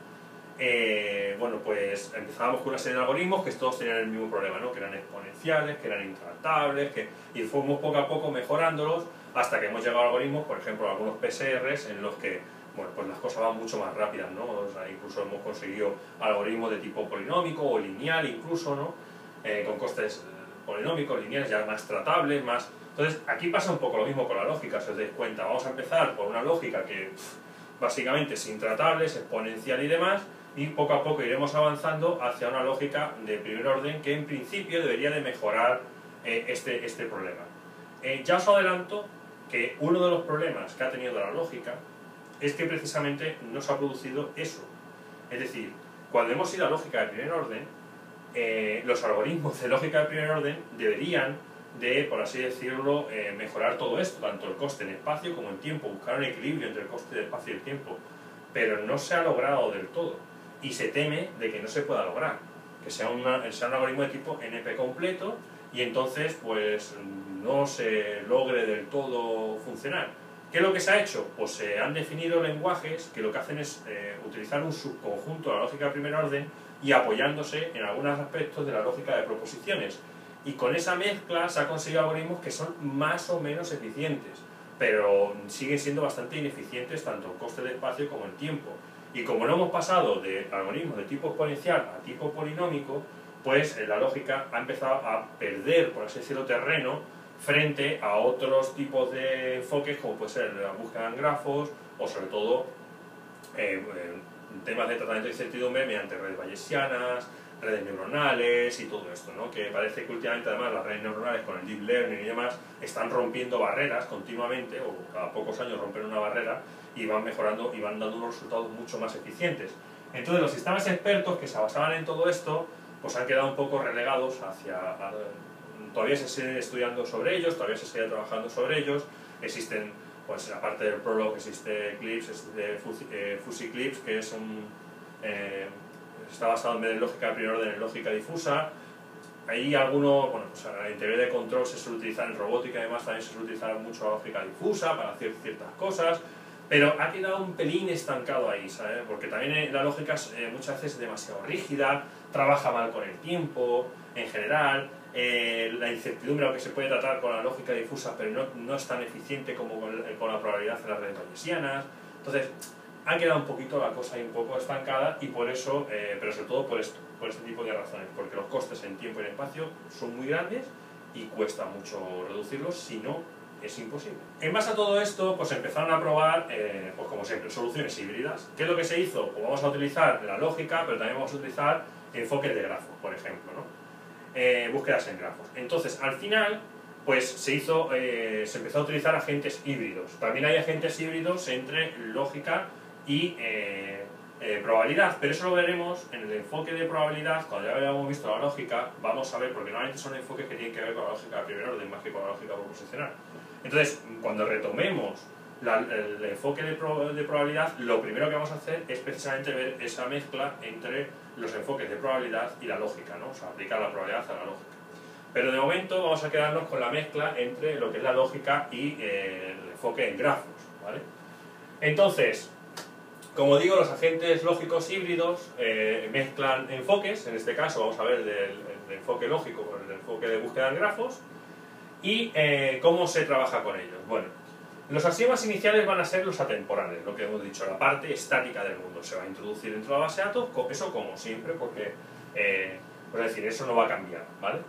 eh, bueno, pues empezábamos con una serie de algoritmos que todos tenían el mismo problema, ¿no? Que eran exponenciales, que eran intratables, que... y fuimos poco a poco mejorándolos hasta que hemos llegado a algoritmos, por ejemplo, a algunos P S Rs en los que, bueno, pues las cosas van mucho más rápidas, ¿no? O sea, incluso hemos conseguido algoritmos de tipo polinómico o lineal, incluso, ¿no? Eh, con costes polinómicos, lineales, ya más tratables, más... Entonces, aquí pasa un poco lo mismo con la lógica, si os dais cuenta. Vamos a empezar por una lógica que pff, básicamente es intratable, es exponencial y demás, y poco a poco iremos avanzando hacia una lógica de primer orden que en principio debería de mejorar eh, este, este problema. Eh, ya os adelanto que uno de los problemas que ha tenido la lógica es que precisamente no se ha producido eso. Es decir, cuando hemos ido a lógica de primer orden, eh, los algoritmos de lógica de primer orden deberían de, por así decirlo, eh, mejorar todo esto, tanto el coste en espacio como en tiempo, buscar un equilibrio entre el coste del espacio y el tiempo, pero no se ha logrado del todo, y se teme de que no se pueda lograr, que sea, una, sea un algoritmo de tipo N P completo, y entonces pues no se logre del todo funcionar. ¿Qué es lo que se ha hecho? Pues se eh, han definido lenguajes que lo que hacen es eh, utilizar un subconjunto de la lógica de primer orden y apoyándose en algunos aspectos de la lógica de proposiciones. Y con esa mezcla se ha conseguido algoritmos que son más o menos eficientes, pero siguen siendo bastante ineficientes tanto en coste de espacio como en tiempo. Y como no hemos pasado de algoritmos de tipo exponencial a tipo polinómico, pues la lógica ha empezado a perder, por así decirlo, terreno frente a otros tipos de enfoques, como puede ser la búsqueda en grafos o sobre todo eh, temas de tratamiento de incertidumbre mediante redes bayesianas, redes neuronales y todo esto, ¿no? Que parece que últimamente además las redes neuronales con el deep learning y demás están rompiendo barreras continuamente, o cada pocos años rompen una barrera y van mejorando y van dando unos resultados mucho más eficientes. Entonces los sistemas expertos que se basaban en todo esto pues han quedado un poco relegados hacia... A, todavía se sigue estudiando sobre ellos, todavía se sigue trabajando sobre ellos, existen, pues aparte del Prolog existe Clips, existe Fuzzy, eh, Fuzzy Clips, que es un... Eh, está basado en vez de lógica de primer orden en lógica difusa. Ahí algunos, bueno, pues en el nivel de control se suele utilizar en robótica y demás, también se suele utilizar mucho la lógica difusa para hacer ciertas cosas, pero ha quedado un pelín estancado ahí, ¿sabes? Porque también la lógica es, eh, muchas veces demasiado rígida, trabaja mal con el tiempo, en general, eh, la incertidumbre, aunque se puede tratar con la lógica difusa, pero no, no es tan eficiente como con, con la probabilidad de las redes bayesianas. Entonces, ha quedado un poquito la cosa ahí un poco estancada y por eso, eh, pero sobre todo por esto, por este tipo de razones, porque los costes en tiempo y en espacio son muy grandes y cuesta mucho reducirlos, si no es imposible. En base a todo esto, pues empezaron a probar, eh, pues como siempre, soluciones híbridas. ¿Qué es lo que se hizo? Pues vamos a utilizar la lógica, pero también vamos a utilizar enfoques de grafos, por ejemplo, ¿no? Eh, búsquedas en grafos. Entonces, al final, pues se hizo, eh, se empezó a utilizar agentes híbridos. También hay agentes híbridos entre lógica y eh, eh, probabilidad, pero eso lo veremos en el enfoque de probabilidad. Cuando ya hayamos visto la lógica, vamos a ver, porque normalmente son enfoques que tienen que ver con la lógica de primer orden más que con la lógica proposicional. Entonces, cuando retomemos la, el enfoque de, pro, de probabilidad, lo primero que vamos a hacer es precisamente ver esa mezcla entre los enfoques de probabilidad y la lógica, ¿no? O sea, aplicar la probabilidad a la lógica. Pero de momento vamos a quedarnos con la mezcla entre lo que es la lógica y eh, el enfoque en grafos, ¿vale? Entonces, como digo, los agentes lógicos híbridos eh, mezclan enfoques, en este caso vamos a ver del, del enfoque lógico con el enfoque de búsqueda en grafos, y eh, cómo se trabaja con ellos. Bueno, los axiomas iniciales van a ser los atemporales, lo que hemos dicho, la parte estática del mundo. Se va a introducir dentro de la base de datos, eso como siempre, porque, eh, por decir, eso no va a cambiar, ¿vale?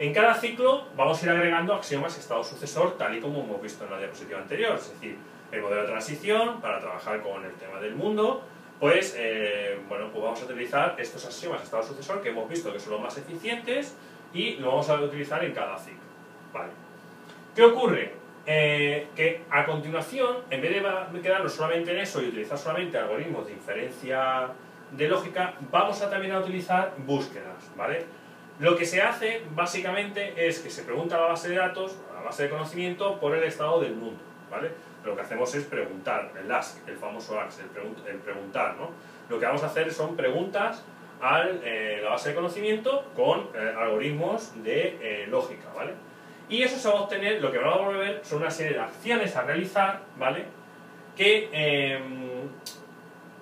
En cada ciclo vamos a ir agregando axiomas estado-sucesor, tal y como hemos visto en la diapositiva anterior, es decir, el modelo de transición, para trabajar con el tema del mundo, pues, eh, bueno, pues vamos a utilizar estos axiomas estado-sucesor que hemos visto que son los más eficientes y lo vamos a utilizar en cada ciclo. Vale. ¿Qué ocurre? Eh, que a continuación, en vez de quedarnos solamente en eso y utilizar solamente algoritmos de inferencia de lógica, vamos a también a utilizar búsquedas, ¿vale? Lo que se hace, básicamente, es que se pregunta a la base de datos, a la base de conocimiento, por el estado del mundo, ¿vale? lo que hacemos es preguntar, el ask, el famoso ask, el, pregun el preguntar, ¿no? Lo que vamos a hacer son preguntas a eh, la base de conocimiento con eh, algoritmos de eh, lógica, ¿vale? Y eso se va a obtener, lo que vamos a volver son una serie de acciones a realizar, ¿vale? Que eh,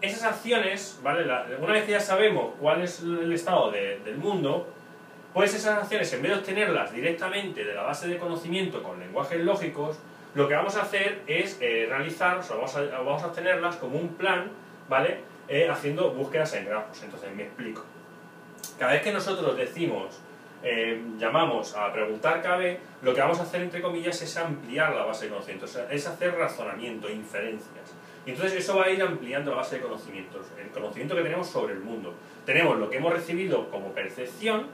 esas acciones, ¿vale? La, una vez que ya sabemos cuál es el estado de, del mundo, pues esas acciones, en vez de obtenerlas directamente de la base de conocimiento con lenguajes lógicos, lo que vamos a hacer es eh, realizar, o sea, vamos a, vamos a obtenerlas como un plan, ¿vale? Eh, haciendo búsquedas en grafos. Entonces, me explico. Cada vez que nosotros decimos, eh, llamamos a preguntar K B, lo que vamos a hacer, entre comillas, es ampliar la base de conocimiento, o sea, es hacer razonamiento, inferencias. Y entonces eso va a ir ampliando la base de conocimientos, el conocimiento que tenemos sobre el mundo. Tenemos lo que hemos recibido como percepción,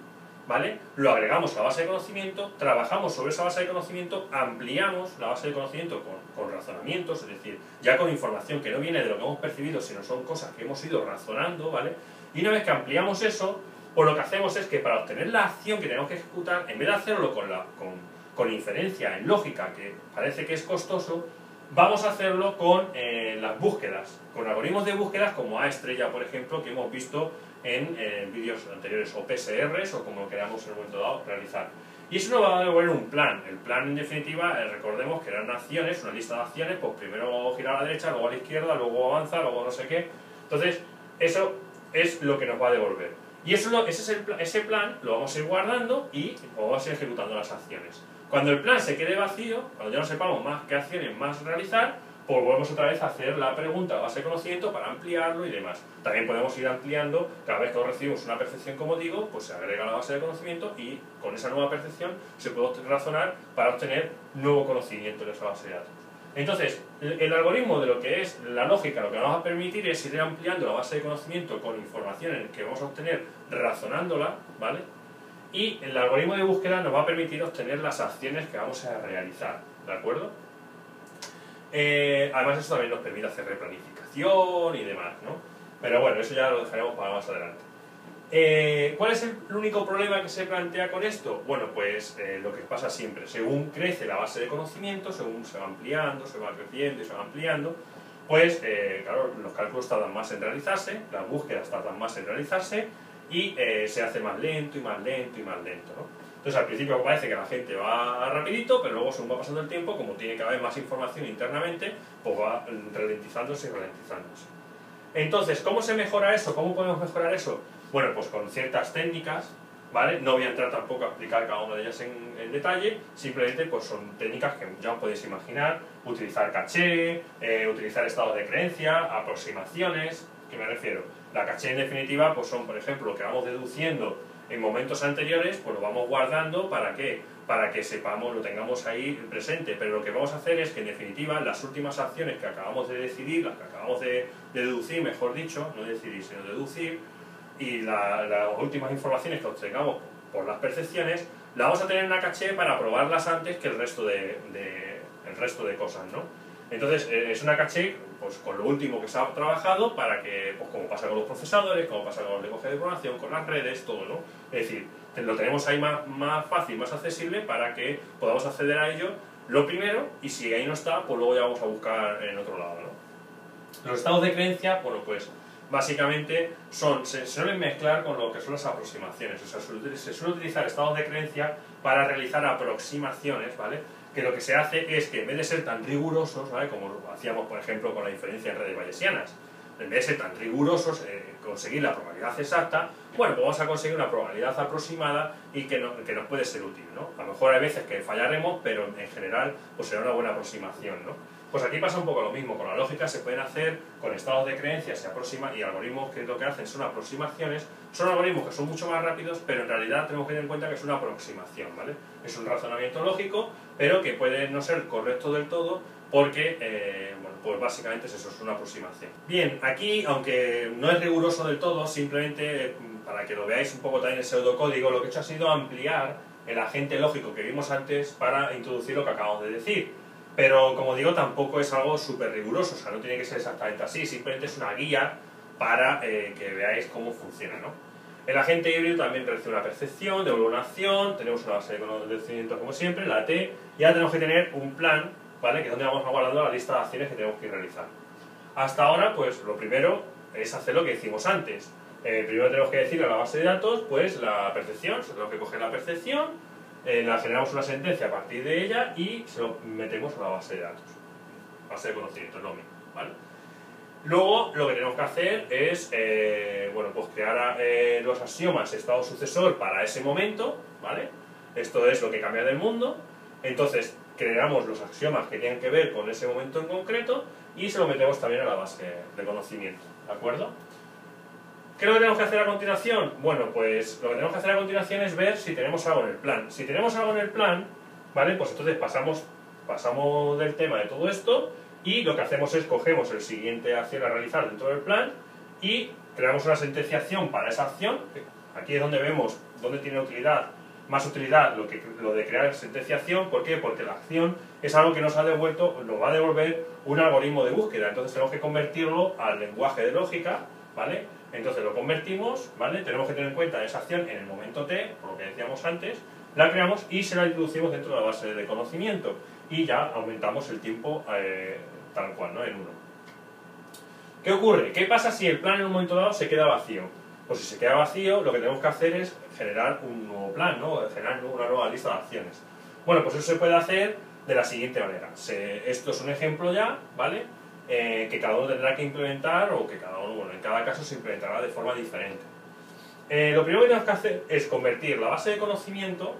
¿vale? Lo agregamos a la base de conocimiento, trabajamos sobre esa base de conocimiento, ampliamos la base de conocimiento con, con razonamientos, es decir, ya con información que no viene de lo que hemos percibido, sino son cosas que hemos ido razonando, ¿vale? Y una vez que ampliamos eso, pues lo que hacemos es que para obtener la acción que tenemos que ejecutar, en vez de hacerlo con, la, con, con inferencia en lógica, que parece que es costoso, vamos a hacerlo con eh, las búsquedas, con algoritmos de búsquedas como A estrella, por ejemplo, que hemos visto en eh, vídeos anteriores, o P S Rs, o como lo queramos en un momento dado realizar. Y eso nos va a devolver un plan. El plan, en definitiva, eh, recordemos que eran acciones, una lista de acciones, pues primero girar a la derecha, luego a la izquierda, luego avanza, luego no sé qué. Entonces, eso es lo que nos va a devolver. Y eso lo, ese, es el pl- ese plan lo vamos a ir guardando y vamos a ir ejecutando las acciones. Cuando el plan se quede vacío, cuando ya no sepamos más qué acciones más realizar, pues volvemos otra vez a hacer la pregunta a base de conocimiento para ampliarlo y demás. También podemos ir ampliando, cada vez que recibimos una percepción, como digo, pues se agrega a la base de conocimiento y con esa nueva percepción se puede razonar para obtener nuevo conocimiento de esa base de datos. Entonces, el algoritmo de lo que es la lógica, lo que nos va a permitir es ir ampliando la base de conocimiento con información que vamos a obtener razonándola, ¿vale? Y el algoritmo de búsqueda nos va a permitir obtener las acciones que vamos a realizar, ¿de acuerdo? Eh, además, eso también nos permite hacer replanificación y demás, ¿no? Pero bueno, eso ya lo dejaremos para más adelante. Eh, ¿Cuál es el único problema que se plantea con esto? Bueno, pues eh, lo que pasa siempre. Según crece la base de conocimiento, según se va ampliando, se va creciendo y se va ampliando, pues, eh, claro, los cálculos tardan más en realizarse, las búsquedas tardan más en realizarse y eh, se hace más lento y más lento y más lento, ¿no? Entonces, al principio parece que la gente va rapidito, pero luego, según va pasando el tiempo, como tiene cada vez más información internamente, pues va ralentizándose y ralentizándose. Entonces, ¿cómo se mejora eso? ¿Cómo podemos mejorar eso? Bueno, pues con ciertas técnicas, ¿vale? No voy a entrar tampoco a explicar cada una de ellas en, en detalle, simplemente pues son técnicas que ya os podéis imaginar, utilizar caché, eh, utilizar estados de creencia, aproximaciones, ¿qué me refiero? La caché, en definitiva, pues son, por ejemplo, lo que vamos deduciendo en momentos anteriores, pues lo vamos guardando para que, para que sepamos, lo tengamos ahí presente, pero lo que vamos a hacer es que, en definitiva, las últimas acciones que acabamos de decidir, las que acabamos de, de deducir, mejor dicho, no decidir sino deducir, y la, las últimas informaciones que obtengamos por las percepciones, las vamos a tener en una caché para probarlas antes que el resto de, de, el resto de cosas, ¿no? Entonces, es una caché pues con lo último que se ha trabajado para que, pues como pasa con los procesadores, como pasa con los lenguajes de programación, con las redes, todo, ¿no? Es decir, lo tenemos ahí más, más fácil, más accesible para que podamos acceder a ello lo primero y si ahí no está, pues luego ya vamos a buscar en otro lado, ¿no? Los estados de creencia, bueno, pues básicamente son, se suelen mezclar con lo que son las aproximaciones, o sea, se suele utilizar estados de creencia para realizar aproximaciones, ¿vale? Que lo que se hace es que en vez de ser tan rigurosos, ¿vale? Como lo hacíamos, por ejemplo, con la inferencia en redes bayesianas, en vez de ser tan rigurosos, eh, conseguir la probabilidad exacta, bueno, pues vamos a conseguir una probabilidad aproximada y que, no, que nos puede ser útil, ¿no? A lo mejor hay veces que fallaremos, pero en general pues será una buena aproximación, ¿no? Pues aquí pasa un poco lo mismo, con la lógica se pueden hacer con estados de creencias se aproxima, y algoritmos que lo que hacen son aproximaciones, son algoritmos que son mucho más rápidos, pero en realidad tenemos que tener en cuenta que es una aproximación, ¿vale? Es un razonamiento lógico, pero que puede no ser correcto del todo, porque, eh, bueno, pues básicamente es eso, es una aproximación. Bien, aquí, aunque no es riguroso del todo, simplemente, eh, para que lo veáis un poco también el pseudocódigo, lo que he hecho ha sido ampliar el agente lógico que vimos antes para introducir lo que acabamos de decir. Pero, como digo, tampoco es algo súper riguroso, o sea, no tiene que ser exactamente así, simplemente es una guía para eh, que veáis cómo funciona, ¿no? El agente híbrido también recibe una percepción, devuelve una acción, tenemos una base de conocimientos como siempre, la T, y ahora tenemos que tener un plan ¿vale? Que es donde vamos guardando la lista de acciones que tenemos que realizar. Hasta ahora, pues lo primero es hacer lo que hicimos antes. Eh, primero tenemos que decir a la base de datos, pues la percepción, lo que coge la percepción, eh, la generamos una sentencia a partir de ella y se lo metemos a la base de datos. Base de conocimiento, es lo mismo, ¿vale? Luego, lo que tenemos que hacer es, eh, bueno, pues crear eh, los axiomas estado sucesor para ese momento, ¿vale? Esto es lo que cambia del mundo. Entonces, creamos los axiomas que tienen que ver con ese momento en concreto y se lo metemos también a la base de conocimiento, ¿de acuerdo? ¿Qué es lo que tenemos que hacer a continuación? Bueno, pues lo que tenemos que hacer a continuación es ver si tenemos algo en el plan. Si tenemos algo en el plan, ¿vale? Pues entonces pasamos, pasamos del tema de todo esto y lo que hacemos es cogemos el siguiente acción a realizar dentro del plan y creamos una sentenciación para esa acción. Aquí es donde vemos dónde tiene utilidad, más utilidad lo, que, lo de crear sentenciación. ¿Por qué? Porque la acción es algo que nos ha devuelto, nos va a devolver un algoritmo de búsqueda. Entonces tenemos que convertirlo al lenguaje de lógica, ¿vale? Entonces lo convertimos, ¿vale? Tenemos que tener en cuenta esa acción en el momento T, por lo que decíamos antes, la creamos y se la introducimos dentro de la base de conocimiento y ya aumentamos el tiempo eh, tal cual, ¿no? En uno. ¿Qué ocurre? ¿Qué pasa si el plan en un momento dado se queda vacío? Pues si se queda vacío, lo que tenemos que hacer es generar un nuevo plan, ¿no? Generar una nueva lista de acciones. Bueno, pues eso se puede hacer de la siguiente manera. Se, esto es un ejemplo ya, ¿vale? Eh, que cada uno tendrá que implementar o que cada uno, bueno, en cada caso se implementará de forma diferente. Eh, lo primero que tenemos que hacer es convertir la base de conocimiento,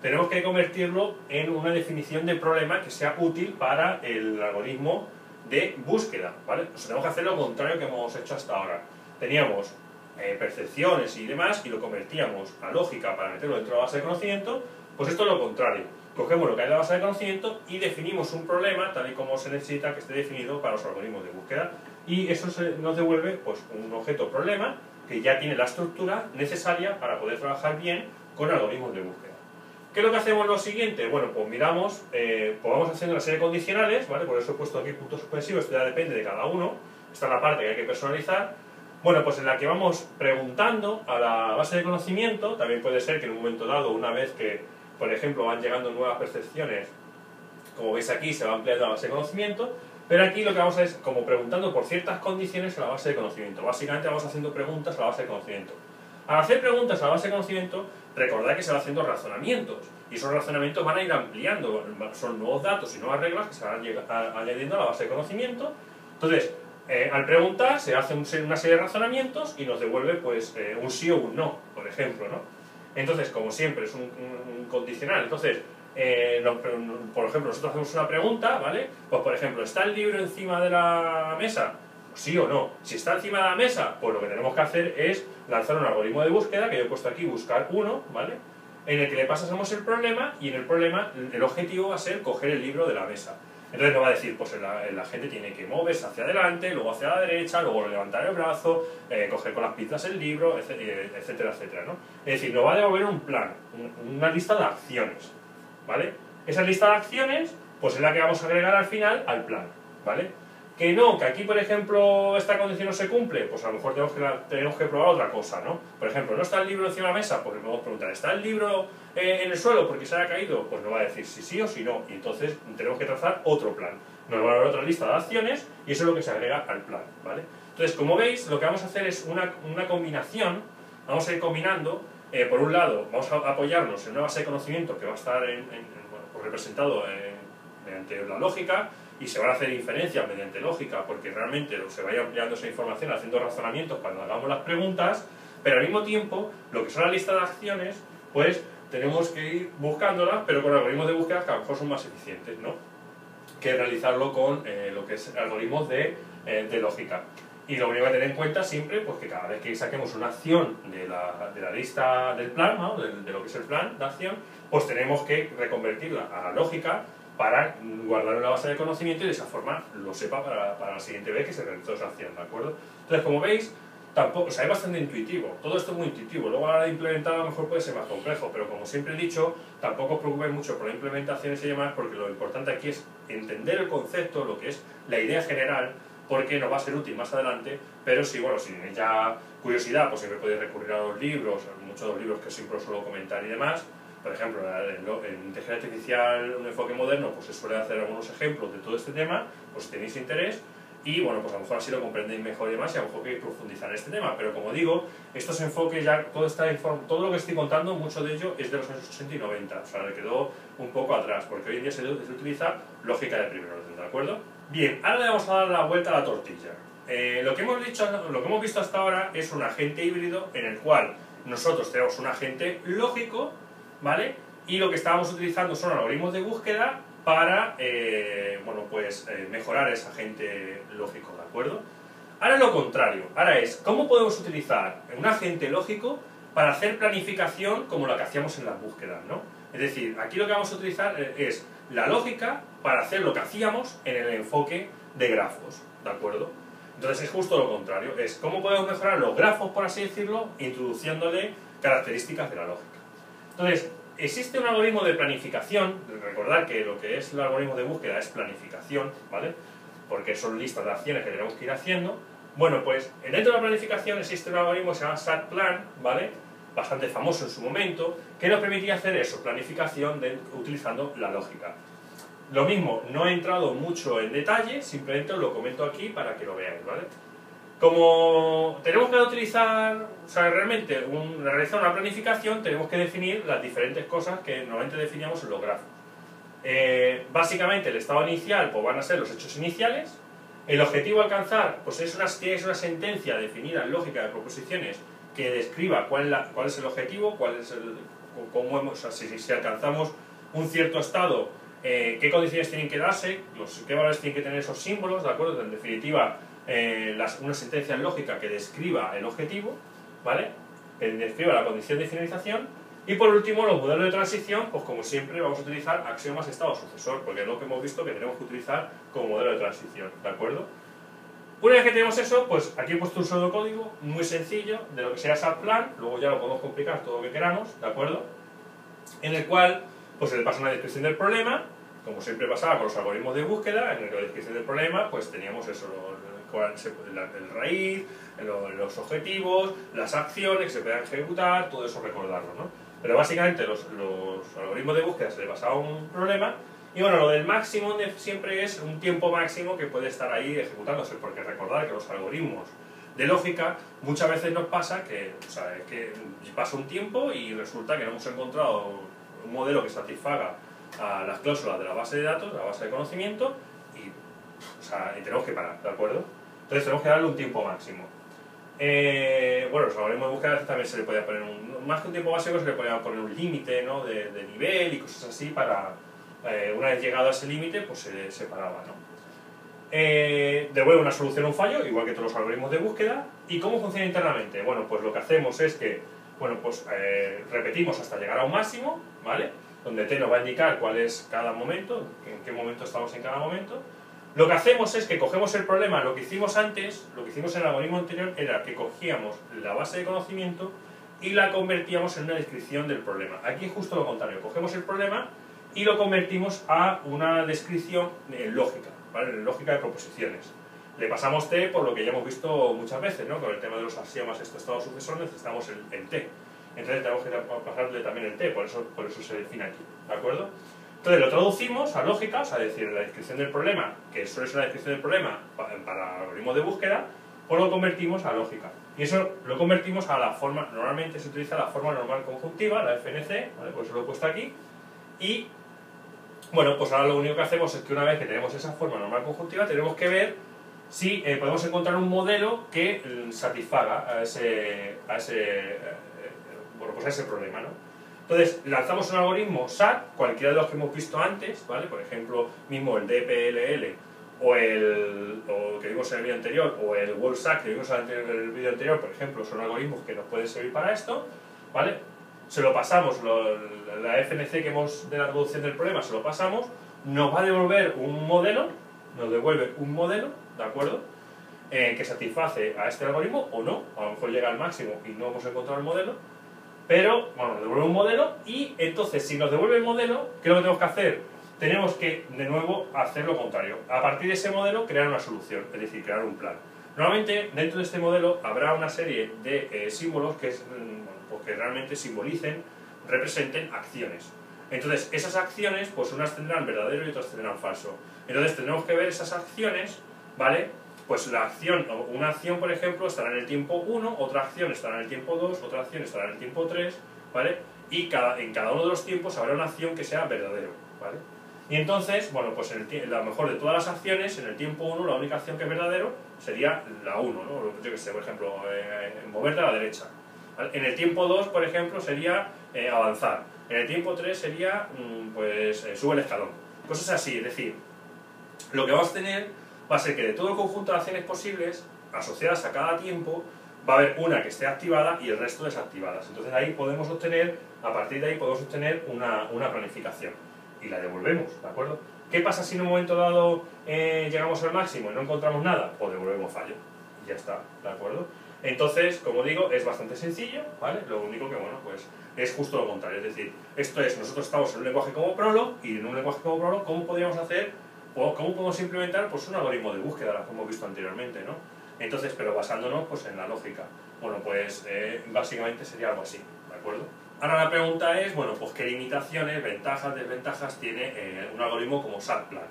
tenemos que convertirlo en una definición de problema que sea útil para el algoritmo de búsqueda, ¿vale? Pues tenemos que hacer lo contrario que hemos hecho hasta ahora. Teníamos eh, percepciones y demás y lo convertíamos a lógica para meterlo dentro de la base de conocimiento, pues esto es lo contrario. Cogemos lo que hay en la base de conocimiento y definimos un problema tal y como se necesita que esté definido para los algoritmos de búsqueda y eso se nos devuelve, pues, un objeto problema que ya tiene la estructura necesaria para poder trabajar bien con algoritmos de búsqueda. ¿Qué es lo que hacemos lo siguiente? Bueno, pues miramos, eh, pues vamos haciendo una serie de condicionales, ¿vale? Por eso he puesto aquí puntos suspensivos, esto ya depende de cada uno, esta es la parte que hay que personalizar. Bueno, pues en la que vamos preguntando a la base de conocimiento, también puede ser que en un momento dado, una vez que por ejemplo van llegando nuevas percepciones, como veis aquí se va ampliando la base de conocimiento, pero aquí lo que vamos a hacer es como preguntando por ciertas condiciones a la base de conocimiento. Básicamente vamos haciendo preguntas a la base de conocimiento. Al hacer preguntas a la base de conocimiento, recordad que se van haciendo razonamientos y esos razonamientos van a ir ampliando, son nuevos datos y nuevas reglas que se van añadiendo a la base de conocimiento. Entonces, eh, al preguntar se hace un, una serie de razonamientos y nos devuelve, pues, eh, un sí o un no, por ejemplo, ¿no? Entonces, como siempre, es un, un, un condicional. Entonces, eh, no, por ejemplo, nosotros hacemos una pregunta, ¿vale? Pues, por ejemplo, ¿está el libro encima de la mesa? Sí o no. Si está encima de la mesa, pues lo que tenemos que hacer es lanzar un algoritmo de búsqueda, que yo he puesto aquí, buscar uno, ¿vale? En el que le pasamos el problema, y en el problema, el objetivo va a ser coger el libro de la mesa. Entonces nos va a decir, pues la, la gente tiene que moverse hacia adelante, luego hacia la derecha, luego levantar el brazo, eh, coger con las pinzas el libro, etcétera, etcétera, ¿no? Es decir, nos va a devolver un plan, un, una lista de acciones, ¿vale? Esa lista de acciones, pues es la que vamos a agregar al final al plan, ¿vale? Que no, que aquí, por ejemplo, esta condición no se cumple, pues a lo mejor tenemos que, tenemos que probar otra cosa, ¿no? Por ejemplo, ¿no está el libro encima de la mesa? Pues le podemos preguntar, ¿está el libro eh, en el suelo porque se haya caído? Pues nos va a decir si sí o si no, y entonces tenemos que trazar otro plan. Nos va a dar otra lista de acciones y eso es lo que se agrega al plan, ¿vale? Entonces, como veis, lo que vamos a hacer es una, una combinación, vamos a ir combinando, eh, por un lado, vamos a apoyarnos en una base de conocimiento que va a estar en, en, en, bueno, pues representado eh, mediante la lógica, y se van a hacer inferencias mediante lógica porque realmente se vaya ampliando esa información haciendo razonamientos cuando hagamos las preguntas, pero al mismo tiempo, lo que son las listas de acciones, pues tenemos que ir buscándolas, pero con algoritmos de búsqueda que a lo mejor son más eficientes, ¿no? Que realizarlo con eh, lo que es algoritmos de, eh, de lógica. Y lo único que tener en cuenta siempre, pues que cada vez que saquemos una acción de la, de la lista del plan, ¿no? de, de lo que es el plan de acción, pues tenemos que reconvertirla a la lógica para guardar una base de conocimiento y de esa forma lo sepa para, para la siguiente vez que se realizó esa acción, ¿de acuerdo? Entonces, como veis, tampoco, o sea, es bastante intuitivo, todo esto es muy intuitivo, luego a la hora de implementar a lo mejor puede ser más complejo, pero como siempre he dicho, tampoco os preocupéis mucho por las implementaciones y demás, porque lo importante aquí es entender el concepto, lo que es la idea general, porque nos va a ser útil más adelante, pero si, bueno, si tenéis ya curiosidad, pues siempre podéis recurrir a los libros, muchos de los libros que siempre os suelo comentar y demás, Por ejemplo, en Inteligencia Artificial, un enfoque moderno, pues se suele hacer algunos ejemplos de todo este tema, pues si tenéis interés, y bueno, pues a lo mejor así lo comprendéis mejor y demás, y a lo mejor queréis profundizar en este tema. Pero como digo, estos enfoques, ya todo, está, todo lo que estoy contando, mucho de ello es de los años ochenta y noventa, o sea, le quedó un poco atrás, porque hoy en día se, se utiliza lógica de primer orden, ¿de acuerdo? Bien, ahora le vamos a dar la vuelta a la tortilla. Eh, lo, que hemos dicho, lo que hemos visto hasta ahora es un agente híbrido en el cual nosotros tenemos un agente lógico, ¿vale? Y lo que estábamos utilizando son algoritmos de búsqueda para eh, bueno, pues, eh, mejorar ese agente lógico, ¿de acuerdo? Ahora lo contrario, ahora es, ¿cómo podemos utilizar un agente lógico para hacer planificación como la que hacíamos en las búsquedas, ¿no? Es decir, aquí lo que vamos a utilizar es la lógica para hacer lo que hacíamos en el enfoque de grafos, ¿de acuerdo? Entonces es justo lo contrario, es cómo podemos mejorar los grafos, por así decirlo, introduciéndole características de la lógica. Entonces, existe un algoritmo de planificación, recordad que lo que es el algoritmo de búsqueda es planificación, ¿vale? Porque son listas de acciones que tenemos que ir haciendo. Bueno, pues dentro de la planificación existe un algoritmo que se llama SATPlan, ¿vale? Bastante famoso en su momento, que nos permitía hacer eso, planificación de, utilizando la lógica. Lo mismo, no he entrado mucho en detalle, simplemente os lo comento aquí para que lo veáis, ¿vale? Como tenemos que utilizar, o sea, realmente un, realizar una planificación, tenemos que definir las diferentes cosas que normalmente definíamos en los grafos. Eh, básicamente, el estado inicial, pues van a ser los hechos iniciales. El objetivo a alcanzar, pues es una, es una sentencia definida en lógica de proposiciones que describa cuál es, la, cuál es el objetivo, cuál es el, cómo hemos, o sea, si, si alcanzamos un cierto estado, Eh, qué condiciones tienen que darse, los, qué valores tienen que tener esos símbolos, ¿de acuerdo? En definitiva, eh, las, una sentencia lógica que describa el objetivo, ¿vale? Que describa la condición de finalización. Y por último, los modelos de transición, pues como siempre vamos a utilizar axiomas estado-sucesor, porque es lo que hemos visto que tenemos que utilizar como modelo de transición, ¿de acuerdo? Una vez que tenemos eso, pues aquí he puesto un pseudocódigo muy sencillo de lo que sea SATPlan, luego ya lo podemos complicar todo lo que queramos, ¿de acuerdo? En el cual pues se le pasa una descripción del problema, como siempre pasaba con los algoritmos de búsqueda. En la descripción del problema pues teníamos eso, el raíz, los objetivos, las acciones que se puedan ejecutar, todo eso recordarlo, ¿no? Pero básicamente los, los algoritmos de búsqueda se le pasaba un problema, y bueno, lo del máximo siempre es un tiempo máximo que puede estar ahí ejecutándose, porque recordar que los algoritmos de lógica, muchas veces nos pasa que, o sea, que pasa un tiempo y resulta que no hemos encontrado un modelo que satisfaga a las cláusulas de la base de datos, la base de conocimiento, y, o sea, y tenemos que parar, ¿de acuerdo? Entonces tenemos que darle un tiempo máximo. Eh, bueno, los algoritmos de búsqueda también se le podía poner un, más que un tiempo básico, se le podía poner un límite, ¿no? de, de nivel y cosas así para, eh, una vez llegado a ese límite, pues se, se paraba, ¿no? Eh, devuelve una solución a un fallo, igual que todos los algoritmos de búsqueda. ¿Y cómo funciona internamente? Bueno, pues lo que hacemos es que bueno, pues eh, repetimos hasta llegar a un máximo, ¿vale? Donde T nos va a indicar cuál es cada momento, en qué momento estamos en cada momento. Lo que hacemos es que cogemos el problema, lo que hicimos antes, lo que hicimos en el algoritmo anterior era que cogíamos la base de conocimiento y la convertíamos en una descripción del problema. Aquí es justo lo contrario, cogemos el problema y lo convertimos a una descripción en lógica, ¿vale? En lógica de proposiciones. Le pasamos T por lo que ya hemos visto muchas veces, ¿no? Con el tema de los axiomas esto estado sucesor necesitamos el, el T. Entonces tenemos que pasarle también el T, por eso, por eso se define aquí, ¿de acuerdo? Entonces lo traducimos a lógica, o sea, es decir, la descripción del problema, que suele ser la descripción del problema para algoritmos de búsqueda, pues lo convertimos a lógica. Y eso lo convertimos a la forma, normalmente se utiliza la forma normal conjuntiva, la F N C, ¿vale? Por eso lo he puesto aquí. Y bueno, pues ahora lo único que hacemos es que una vez que tenemos esa forma normal conjuntiva, tenemos que ver si sí, eh, podemos encontrar un modelo que satisfaga a ese, a ese, eh, bueno, pues a ese problema, ¿no? Entonces, lanzamos un algoritmo S A T, cualquiera de los que hemos visto antes, ¿vale? Por ejemplo, mismo el D P L L o el o que vimos en el vídeo anterior, o el WorldSAT que vimos en el vídeo anterior, por ejemplo, son algoritmos que nos pueden servir para esto, ¿vale? Se lo pasamos, lo, la F N C que hemos de la reducción del problema se lo pasamos, nos va a devolver un modelo, nos devuelve un modelo, ¿de acuerdo? Eh, que satisface a este algoritmo o no, a lo mejor llega al máximo y no hemos encontrado el modelo, pero, bueno, nos devuelve un modelo. Y entonces, si nos devuelve el modelo, ¿qué es lo que tenemos que hacer? Tenemos que, de nuevo, hacer lo contrario. A partir de ese modelo, crear una solución, es decir, crear un plan. Normalmente, dentro de este modelo, habrá una serie de eh, símbolos que, es, bueno, pues que realmente simbolicen representen acciones. Entonces, esas acciones, pues unas tendrán verdadero y otras tendrán falso. Entonces, tendremos que ver esas acciones, ¿vale? Pues la acción, una acción, por ejemplo, estará en el tiempo uno, otra acción estará en el tiempo dos, otra acción estará en el tiempo tres, ¿vale? Y cada, en cada uno de los tiempos habrá una acción que sea verdadero, ¿vale? Y entonces, bueno, pues en el, la mejor de todas las acciones, en el tiempo uno, la única acción que es verdadero sería la uno, ¿no? Yo que sé, por ejemplo, eh, moverte a la derecha. ¿Vale? En el tiempo dos, por ejemplo, sería eh, avanzar. En el tiempo tres sería, pues, eh, sube el escalón. Cosas así, es decir, lo que vamos a tener va a ser que de todo el conjunto de acciones posibles, asociadas a cada tiempo, va a haber una que esté activada y el resto desactivadas. Entonces ahí podemos obtener, a partir de ahí podemos obtener una, una planificación. Y la devolvemos, ¿de acuerdo? ¿Qué pasa si en un momento dado eh, llegamos al máximo y no encontramos nada? Pues devolvemos fallo. Ya está, ¿de acuerdo? Entonces, como digo, es bastante sencillo, ¿vale? Lo único que, bueno, pues es justo lo contrario. Es decir, esto es, nosotros estamos en un lenguaje como Prolog, y en un lenguaje como Prolog, ¿cómo podríamos hacer, o cómo podemos implementar, pues, un algoritmo de búsqueda, como hemos visto anteriormente, ¿no? Entonces, pero basándonos, pues, en la lógica. Bueno, pues, eh, básicamente sería algo así, ¿de acuerdo? Ahora la pregunta es, bueno, pues, ¿qué limitaciones, ventajas, desventajas tiene eh, un algoritmo como SATPlan?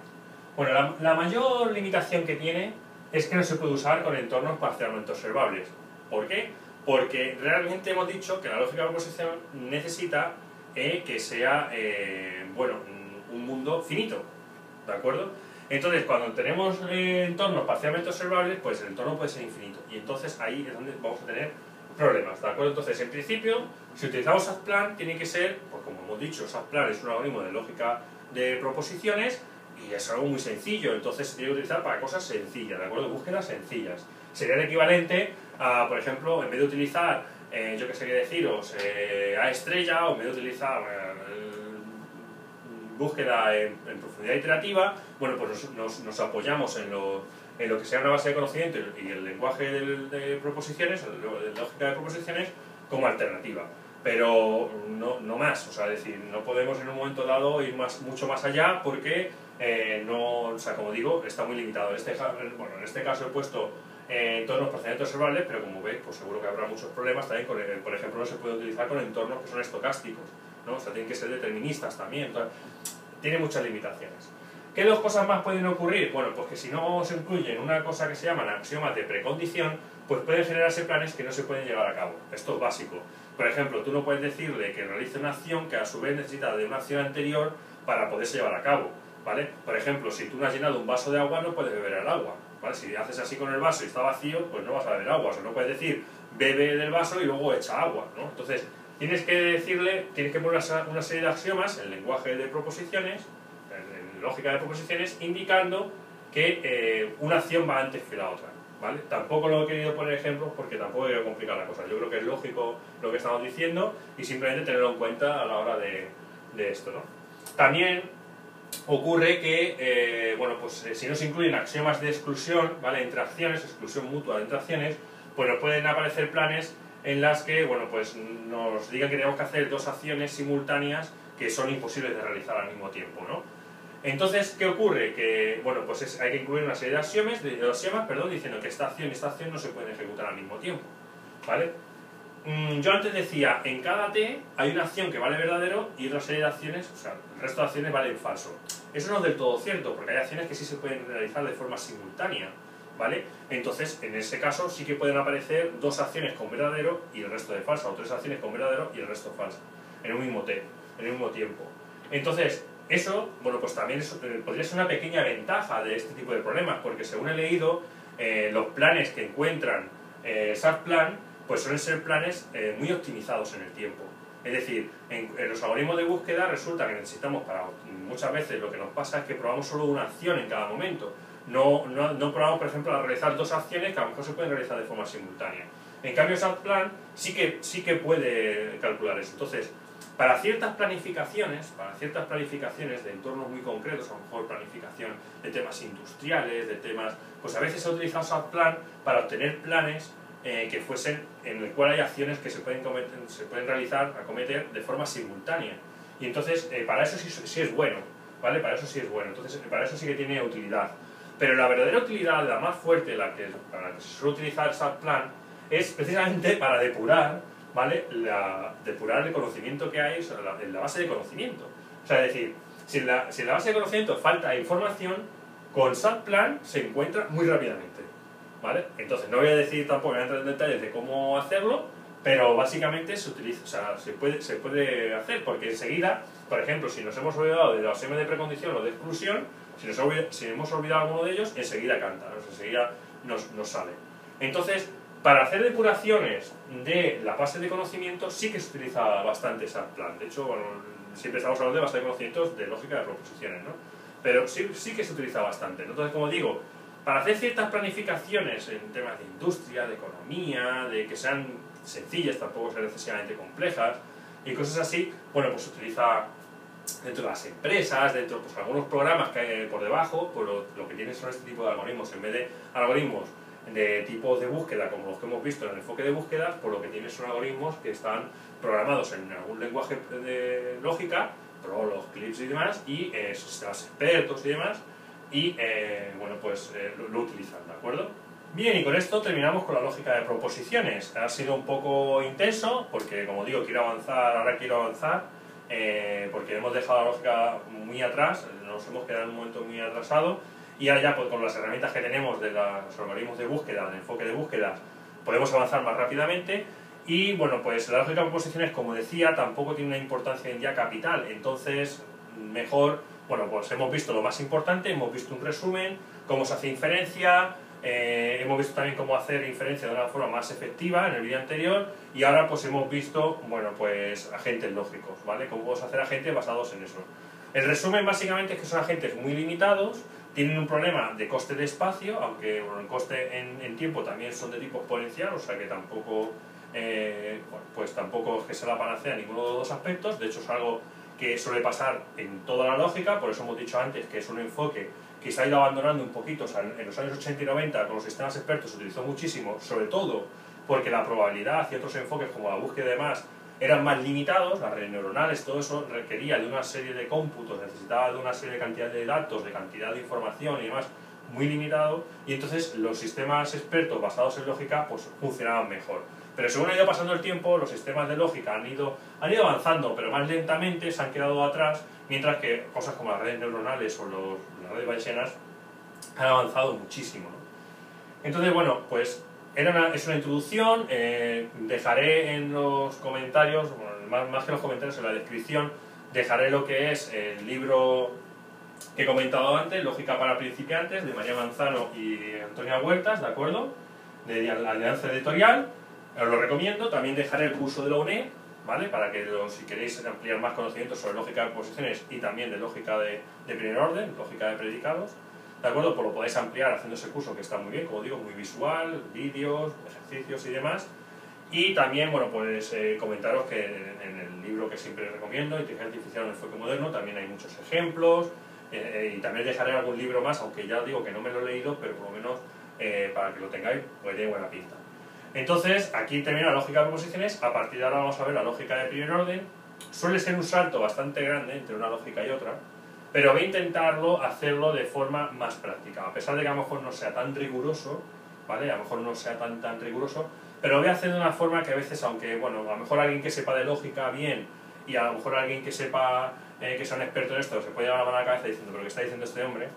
Bueno, la, la mayor limitación que tiene es que no se puede usar con entornos parcialmente observables. ¿Por qué? Porque realmente hemos dicho que la lógica de proposición necesita eh, que sea, eh, bueno, un mundo finito, ¿de acuerdo? Entonces, cuando tenemos eh, entornos parcialmente observables, pues el entorno puede ser infinito. Y entonces ahí es donde vamos a tener problemas, ¿de acuerdo? Entonces, en principio, si utilizamos SATPlan, tiene que ser, pues como hemos dicho, SATPlan es un algoritmo de lógica de proposiciones, y es algo muy sencillo, entonces se tiene que utilizar para cosas sencillas, ¿de acuerdo? Búsquedas sencillas. Sería el equivalente a, por ejemplo, en vez de utilizar, eh, yo qué sé qué deciros, eh, A estrella, o en vez de utilizar eh, búsqueda en, en profundidad iterativa, bueno, pues nos, nos apoyamos en lo, en lo que sea una base de conocimiento y el lenguaje de, de proposiciones, de lógica de proposiciones, como alternativa. Pero no, no más, o sea, es decir, no podemos en un momento dado ir más, mucho más allá porque eh, no, o sea, como digo, está muy limitado. En este, bueno, en este caso he puesto eh, entornos parcialmente observables, pero como veis, pues seguro que habrá muchos problemas también. Con, eh, por ejemplo, no se puede utilizar con entornos que son estocásticos, ¿no? O sea, tienen que ser deterministas también. Entonces, tiene muchas limitaciones. ¿Qué dos cosas más pueden ocurrir? Bueno, pues que si no se incluyen una cosa que se llaman axiomas de precondición, pues pueden generarse planes que no se pueden llevar a cabo. Esto es básico. Por ejemplo, tú no puedes decirle que realice una acción que a su vez necesita de una acción anterior para poderse llevar a cabo, ¿vale? Por ejemplo, si tú no has llenado un vaso de agua, no puedes beber el agua, ¿vale? Si haces así con el vaso y está vacío, pues no vas a beber agua. O sea, no puedes decir, bebe del vaso y luego echa agua, ¿no? Entonces, tienes que decirle, tienes que poner una serie de axiomas en lenguaje de proposiciones, lógica de proposiciones, indicando que eh, una acción va antes que la otra, ¿vale? Tampoco lo he querido poner ejemplos porque tampoco he querido complicar la cosa. Yo creo que es lógico lo que estamos diciendo y simplemente tenerlo en cuenta a la hora de, de esto, ¿no? También ocurre que, eh, bueno, pues eh, si no se incluyen axiomas de exclusión, ¿vale? Entre acciones, exclusión mutua entre acciones, pues nos pueden aparecer planes en las que, bueno, pues nos digan que tenemos que hacer dos acciones simultáneas que son imposibles de realizar al mismo tiempo, ¿no? Entonces, ¿qué ocurre? Que, bueno, pues es, hay que incluir una serie de axiomas, de, de axiomas perdón, diciendo que esta acción y esta acción no se pueden ejecutar al mismo tiempo, ¿vale? Mm, yo antes decía, en cada T hay una acción que vale verdadero y otra serie de acciones, o sea, el resto de acciones valen falso. Eso no es del todo cierto, porque hay acciones que sí se pueden realizar de forma simultánea, ¿vale? Entonces, en ese caso sí que pueden aparecer dos acciones con verdadero y el resto de falsa, o tres acciones con verdadero y el resto falsa, en un mismo T, en el mismo tiempo. Entonces, eso, bueno, pues también es, podría ser una pequeña ventaja de este tipo de problemas, porque según he leído, eh, los planes que encuentran eh, SATPlan, pues suelen ser planes eh, muy optimizados en el tiempo. Es decir, en, en los algoritmos de búsqueda resulta que necesitamos para, muchas veces lo que nos pasa es que probamos solo una acción en cada momento. No, no, no probamos, por ejemplo, a realizar dos acciones que a lo mejor se pueden realizar de forma simultánea. En cambio, SATPlan sí que, sí que puede calcular eso. Entonces, Para ciertas planificaciones, para ciertas planificaciones de entornos muy concretos, a lo mejor planificación de temas industriales, de temas, pues a veces se ha utilizado SATPlan para obtener planes eh, que fuesen, en el cual hay acciones que se pueden, cometer, se pueden realizar, acometer de forma simultánea. Y entonces, eh, para eso sí, sí es bueno, ¿vale? Para eso sí es bueno, entonces para eso sí que tiene utilidad. Pero la verdadera utilidad, la más fuerte, la que, para la que se suele utilizar SATPlan, es precisamente para depurar, ¿vale? La, depurar el conocimiento que hay sobre la, en la base de conocimiento. O sea, es decir, si en la, si en la base de conocimiento falta información, con SATPlan se encuentra muy rápidamente, ¿vale? Entonces, no voy a decir tampoco, voy a entrar en detalles de cómo hacerlo, pero básicamente se utiliza, o sea, se puede, se puede hacer, porque enseguida, por ejemplo, si nos hemos olvidado de los M de precondición o de exclusión, si, nos, si hemos olvidado alguno de ellos, enseguida canta, ¿no? Enseguida nos, nos sale. Entonces, para hacer depuraciones de la base de conocimiento sí que se utiliza bastante SATPlan. De hecho, bueno, siempre estamos hablando de base de conocimientos de lógica de proposiciones, ¿no? Pero sí, sí que se utiliza bastante, ¿no? Entonces, como digo, para hacer ciertas planificaciones en temas de industria, de economía, de que sean sencillas, tampoco sean excesivamente complejas, y cosas así, bueno, pues se utiliza dentro de las empresas, dentro de pues, algunos programas que hay por debajo, pues lo, lo que tienen son este tipo de algoritmos, en vez de algoritmos de tipos de búsqueda, como los que hemos visto en el enfoque de búsquedas, por lo que tienen son algoritmos que están programados en algún lenguaje de lógica, Prolog, Clips y demás, y eh, sistemas expertos y demás, y eh, bueno, pues eh, lo, lo utilizan, ¿de acuerdo? Bien, y con esto terminamos con la lógica de proposiciones. Ha sido un poco intenso, porque como digo, quiero avanzar, ahora quiero avanzar, eh, porque hemos dejado la lógica muy atrás, nos hemos quedado en un momento muy atrasado, y ahora ya pues, con las herramientas que tenemos de los algoritmos de búsqueda, del enfoque de búsqueda, podemos avanzar más rápidamente. Y bueno, pues la lógica de proposiciones, como decía, tampoco tiene una importancia en día capital, entonces mejor, bueno, pues hemos visto lo más importante, hemos visto un resumen, cómo se hace inferencia, eh, hemos visto también cómo hacer inferencia de una forma más efectiva en el vídeo anterior, y ahora pues hemos visto, bueno, pues agentes lógicos, ¿vale? Cómo podemos hacer agentes basados en eso. El resumen básicamente es que son agentes muy limitados, tienen un problema de coste de espacio, aunque bueno, el coste en, en tiempo también son de tipo exponencial, o sea que tampoco, eh, pues tampoco es que sea la panacea en ninguno de los dos aspectos. De hecho es algo que suele pasar en toda la lógica, por eso hemos dicho antes que es un enfoque que se ha ido abandonando un poquito. O sea, en los años ochenta y noventa con los sistemas expertos se utilizó muchísimo, sobre todo porque la probabilidad y otros enfoques como la búsqueda y demás eran más limitados, las redes neuronales, todo eso requería de una serie de cómputos, necesitaba de una serie de cantidad de datos, de cantidad de información y demás, muy limitado, y entonces los sistemas expertos basados en lógica pues funcionaban mejor. Pero según ha ido pasando el tiempo, los sistemas de lógica han ido, han ido avanzando, pero más lentamente, se han quedado atrás, mientras que cosas como las redes neuronales o los, las redes bayesianas han avanzado muchísimo, ¿no? Entonces, bueno, pues Era una, es una introducción, eh, dejaré en los comentarios, bueno, más, más que en los comentarios, en la descripción, dejaré lo que es el libro que he comentado antes, Lógica para principiantes, de María Manzano y Antonia Huertas, ¿de acuerdo? De la Alianza Editorial, os lo recomiendo. También dejaré el curso de la U N E D, ¿vale? Para que los, si queréis ampliar más conocimientos sobre lógica de proposiciones y también de lógica de, de primer orden, lógica de predicados, ¿de acuerdo? Pues lo podéis ampliar haciendo ese curso, que está muy bien, como digo, muy visual, vídeos, ejercicios y demás. Y también, bueno, pues eh, comentaros que en, en el libro que siempre recomiendo, Inteligencia Artificial: Un Enfoque Moderno, también hay muchos ejemplos. Eh, eh, y también dejaré algún libro más, aunque ya os digo que no me lo he leído, pero por lo menos eh, para que lo tengáis, pues tiene buena pinta. Entonces, aquí termina la lógica de proposiciones. A partir de ahora vamos a ver la lógica de primer orden. Suele ser un salto bastante grande entre una lógica y otra, pero voy a intentarlo hacerlo de forma más práctica, a pesar de que a lo mejor no sea tan riguroso, ¿vale? A lo mejor no sea tan tan riguroso, pero lo voy a hacer de una forma que a veces, aunque, bueno, a lo mejor alguien que sepa de lógica bien, y a lo mejor alguien que sepa, eh, que sea un experto en esto, se puede llevar la mano a la cabeza diciendo, pero ¿qué está diciendo este hombre?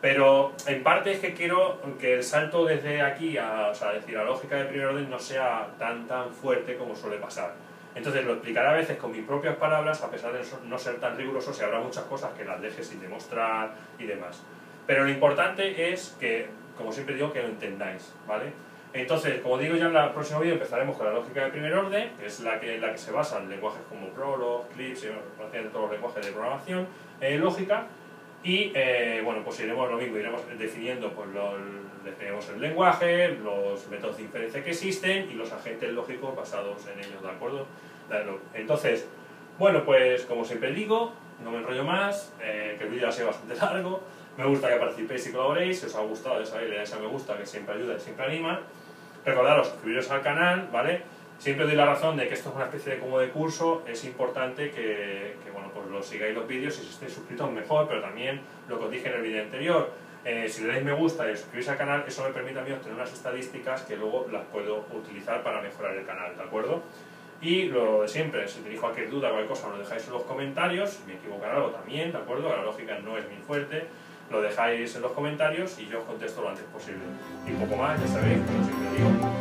Pero en parte es que quiero que el salto desde aquí, a, o sea, decir, a lógica de primer orden no sea tan tan fuerte como suele pasar. Entonces lo explicaré a veces con mis propias palabras, a pesar de no ser tan riguroso, si habrá muchas cosas que las deje sin demostrar y demás. Pero lo importante es que, como siempre digo, que lo entendáis, ¿vale? Entonces, como digo, ya en el próximo vídeo empezaremos con la lógica de primer orden, que es la que, la que se basa en lenguajes como Prolog, Clips, y prácticamente todos los lenguajes de programación eh, lógica. Y, eh, bueno, pues iremos lo mismo, iremos definiendo, pues, los, definiremos el lenguaje, los métodos de inferencia que existen y los agentes lógicos basados en ellos, ¿de acuerdo? Entonces, bueno, pues como siempre digo, no me enrollo más, eh, que el vídeo ha sido bastante largo, me gusta que participéis y colaboréis, si os ha gustado, ya sabéis, le dais a me gusta, que siempre ayuda y siempre anima. Recordaros, suscribiros al canal, ¿vale? Siempre os doy la razón de que esto es una especie de como de curso, es importante que, que bueno, pues los sigáis los vídeos, si estáis suscritos mejor, pero también lo que os dije en el vídeo anterior, eh, si le dais me gusta y os suscribís al canal, eso me permite a mí obtener unas estadísticas que luego las puedo utilizar para mejorar el canal, ¿de acuerdo? Y lo de siempre, si tenéis cualquier duda, cualquier cosa, lo dejáis en los comentarios. Me equivocaré algo también, ¿de acuerdo? La lógica no es muy fuerte. Lo dejáis en los comentarios y yo os contesto lo antes posible. Y un poco más, ya sabéis, como siempre digo.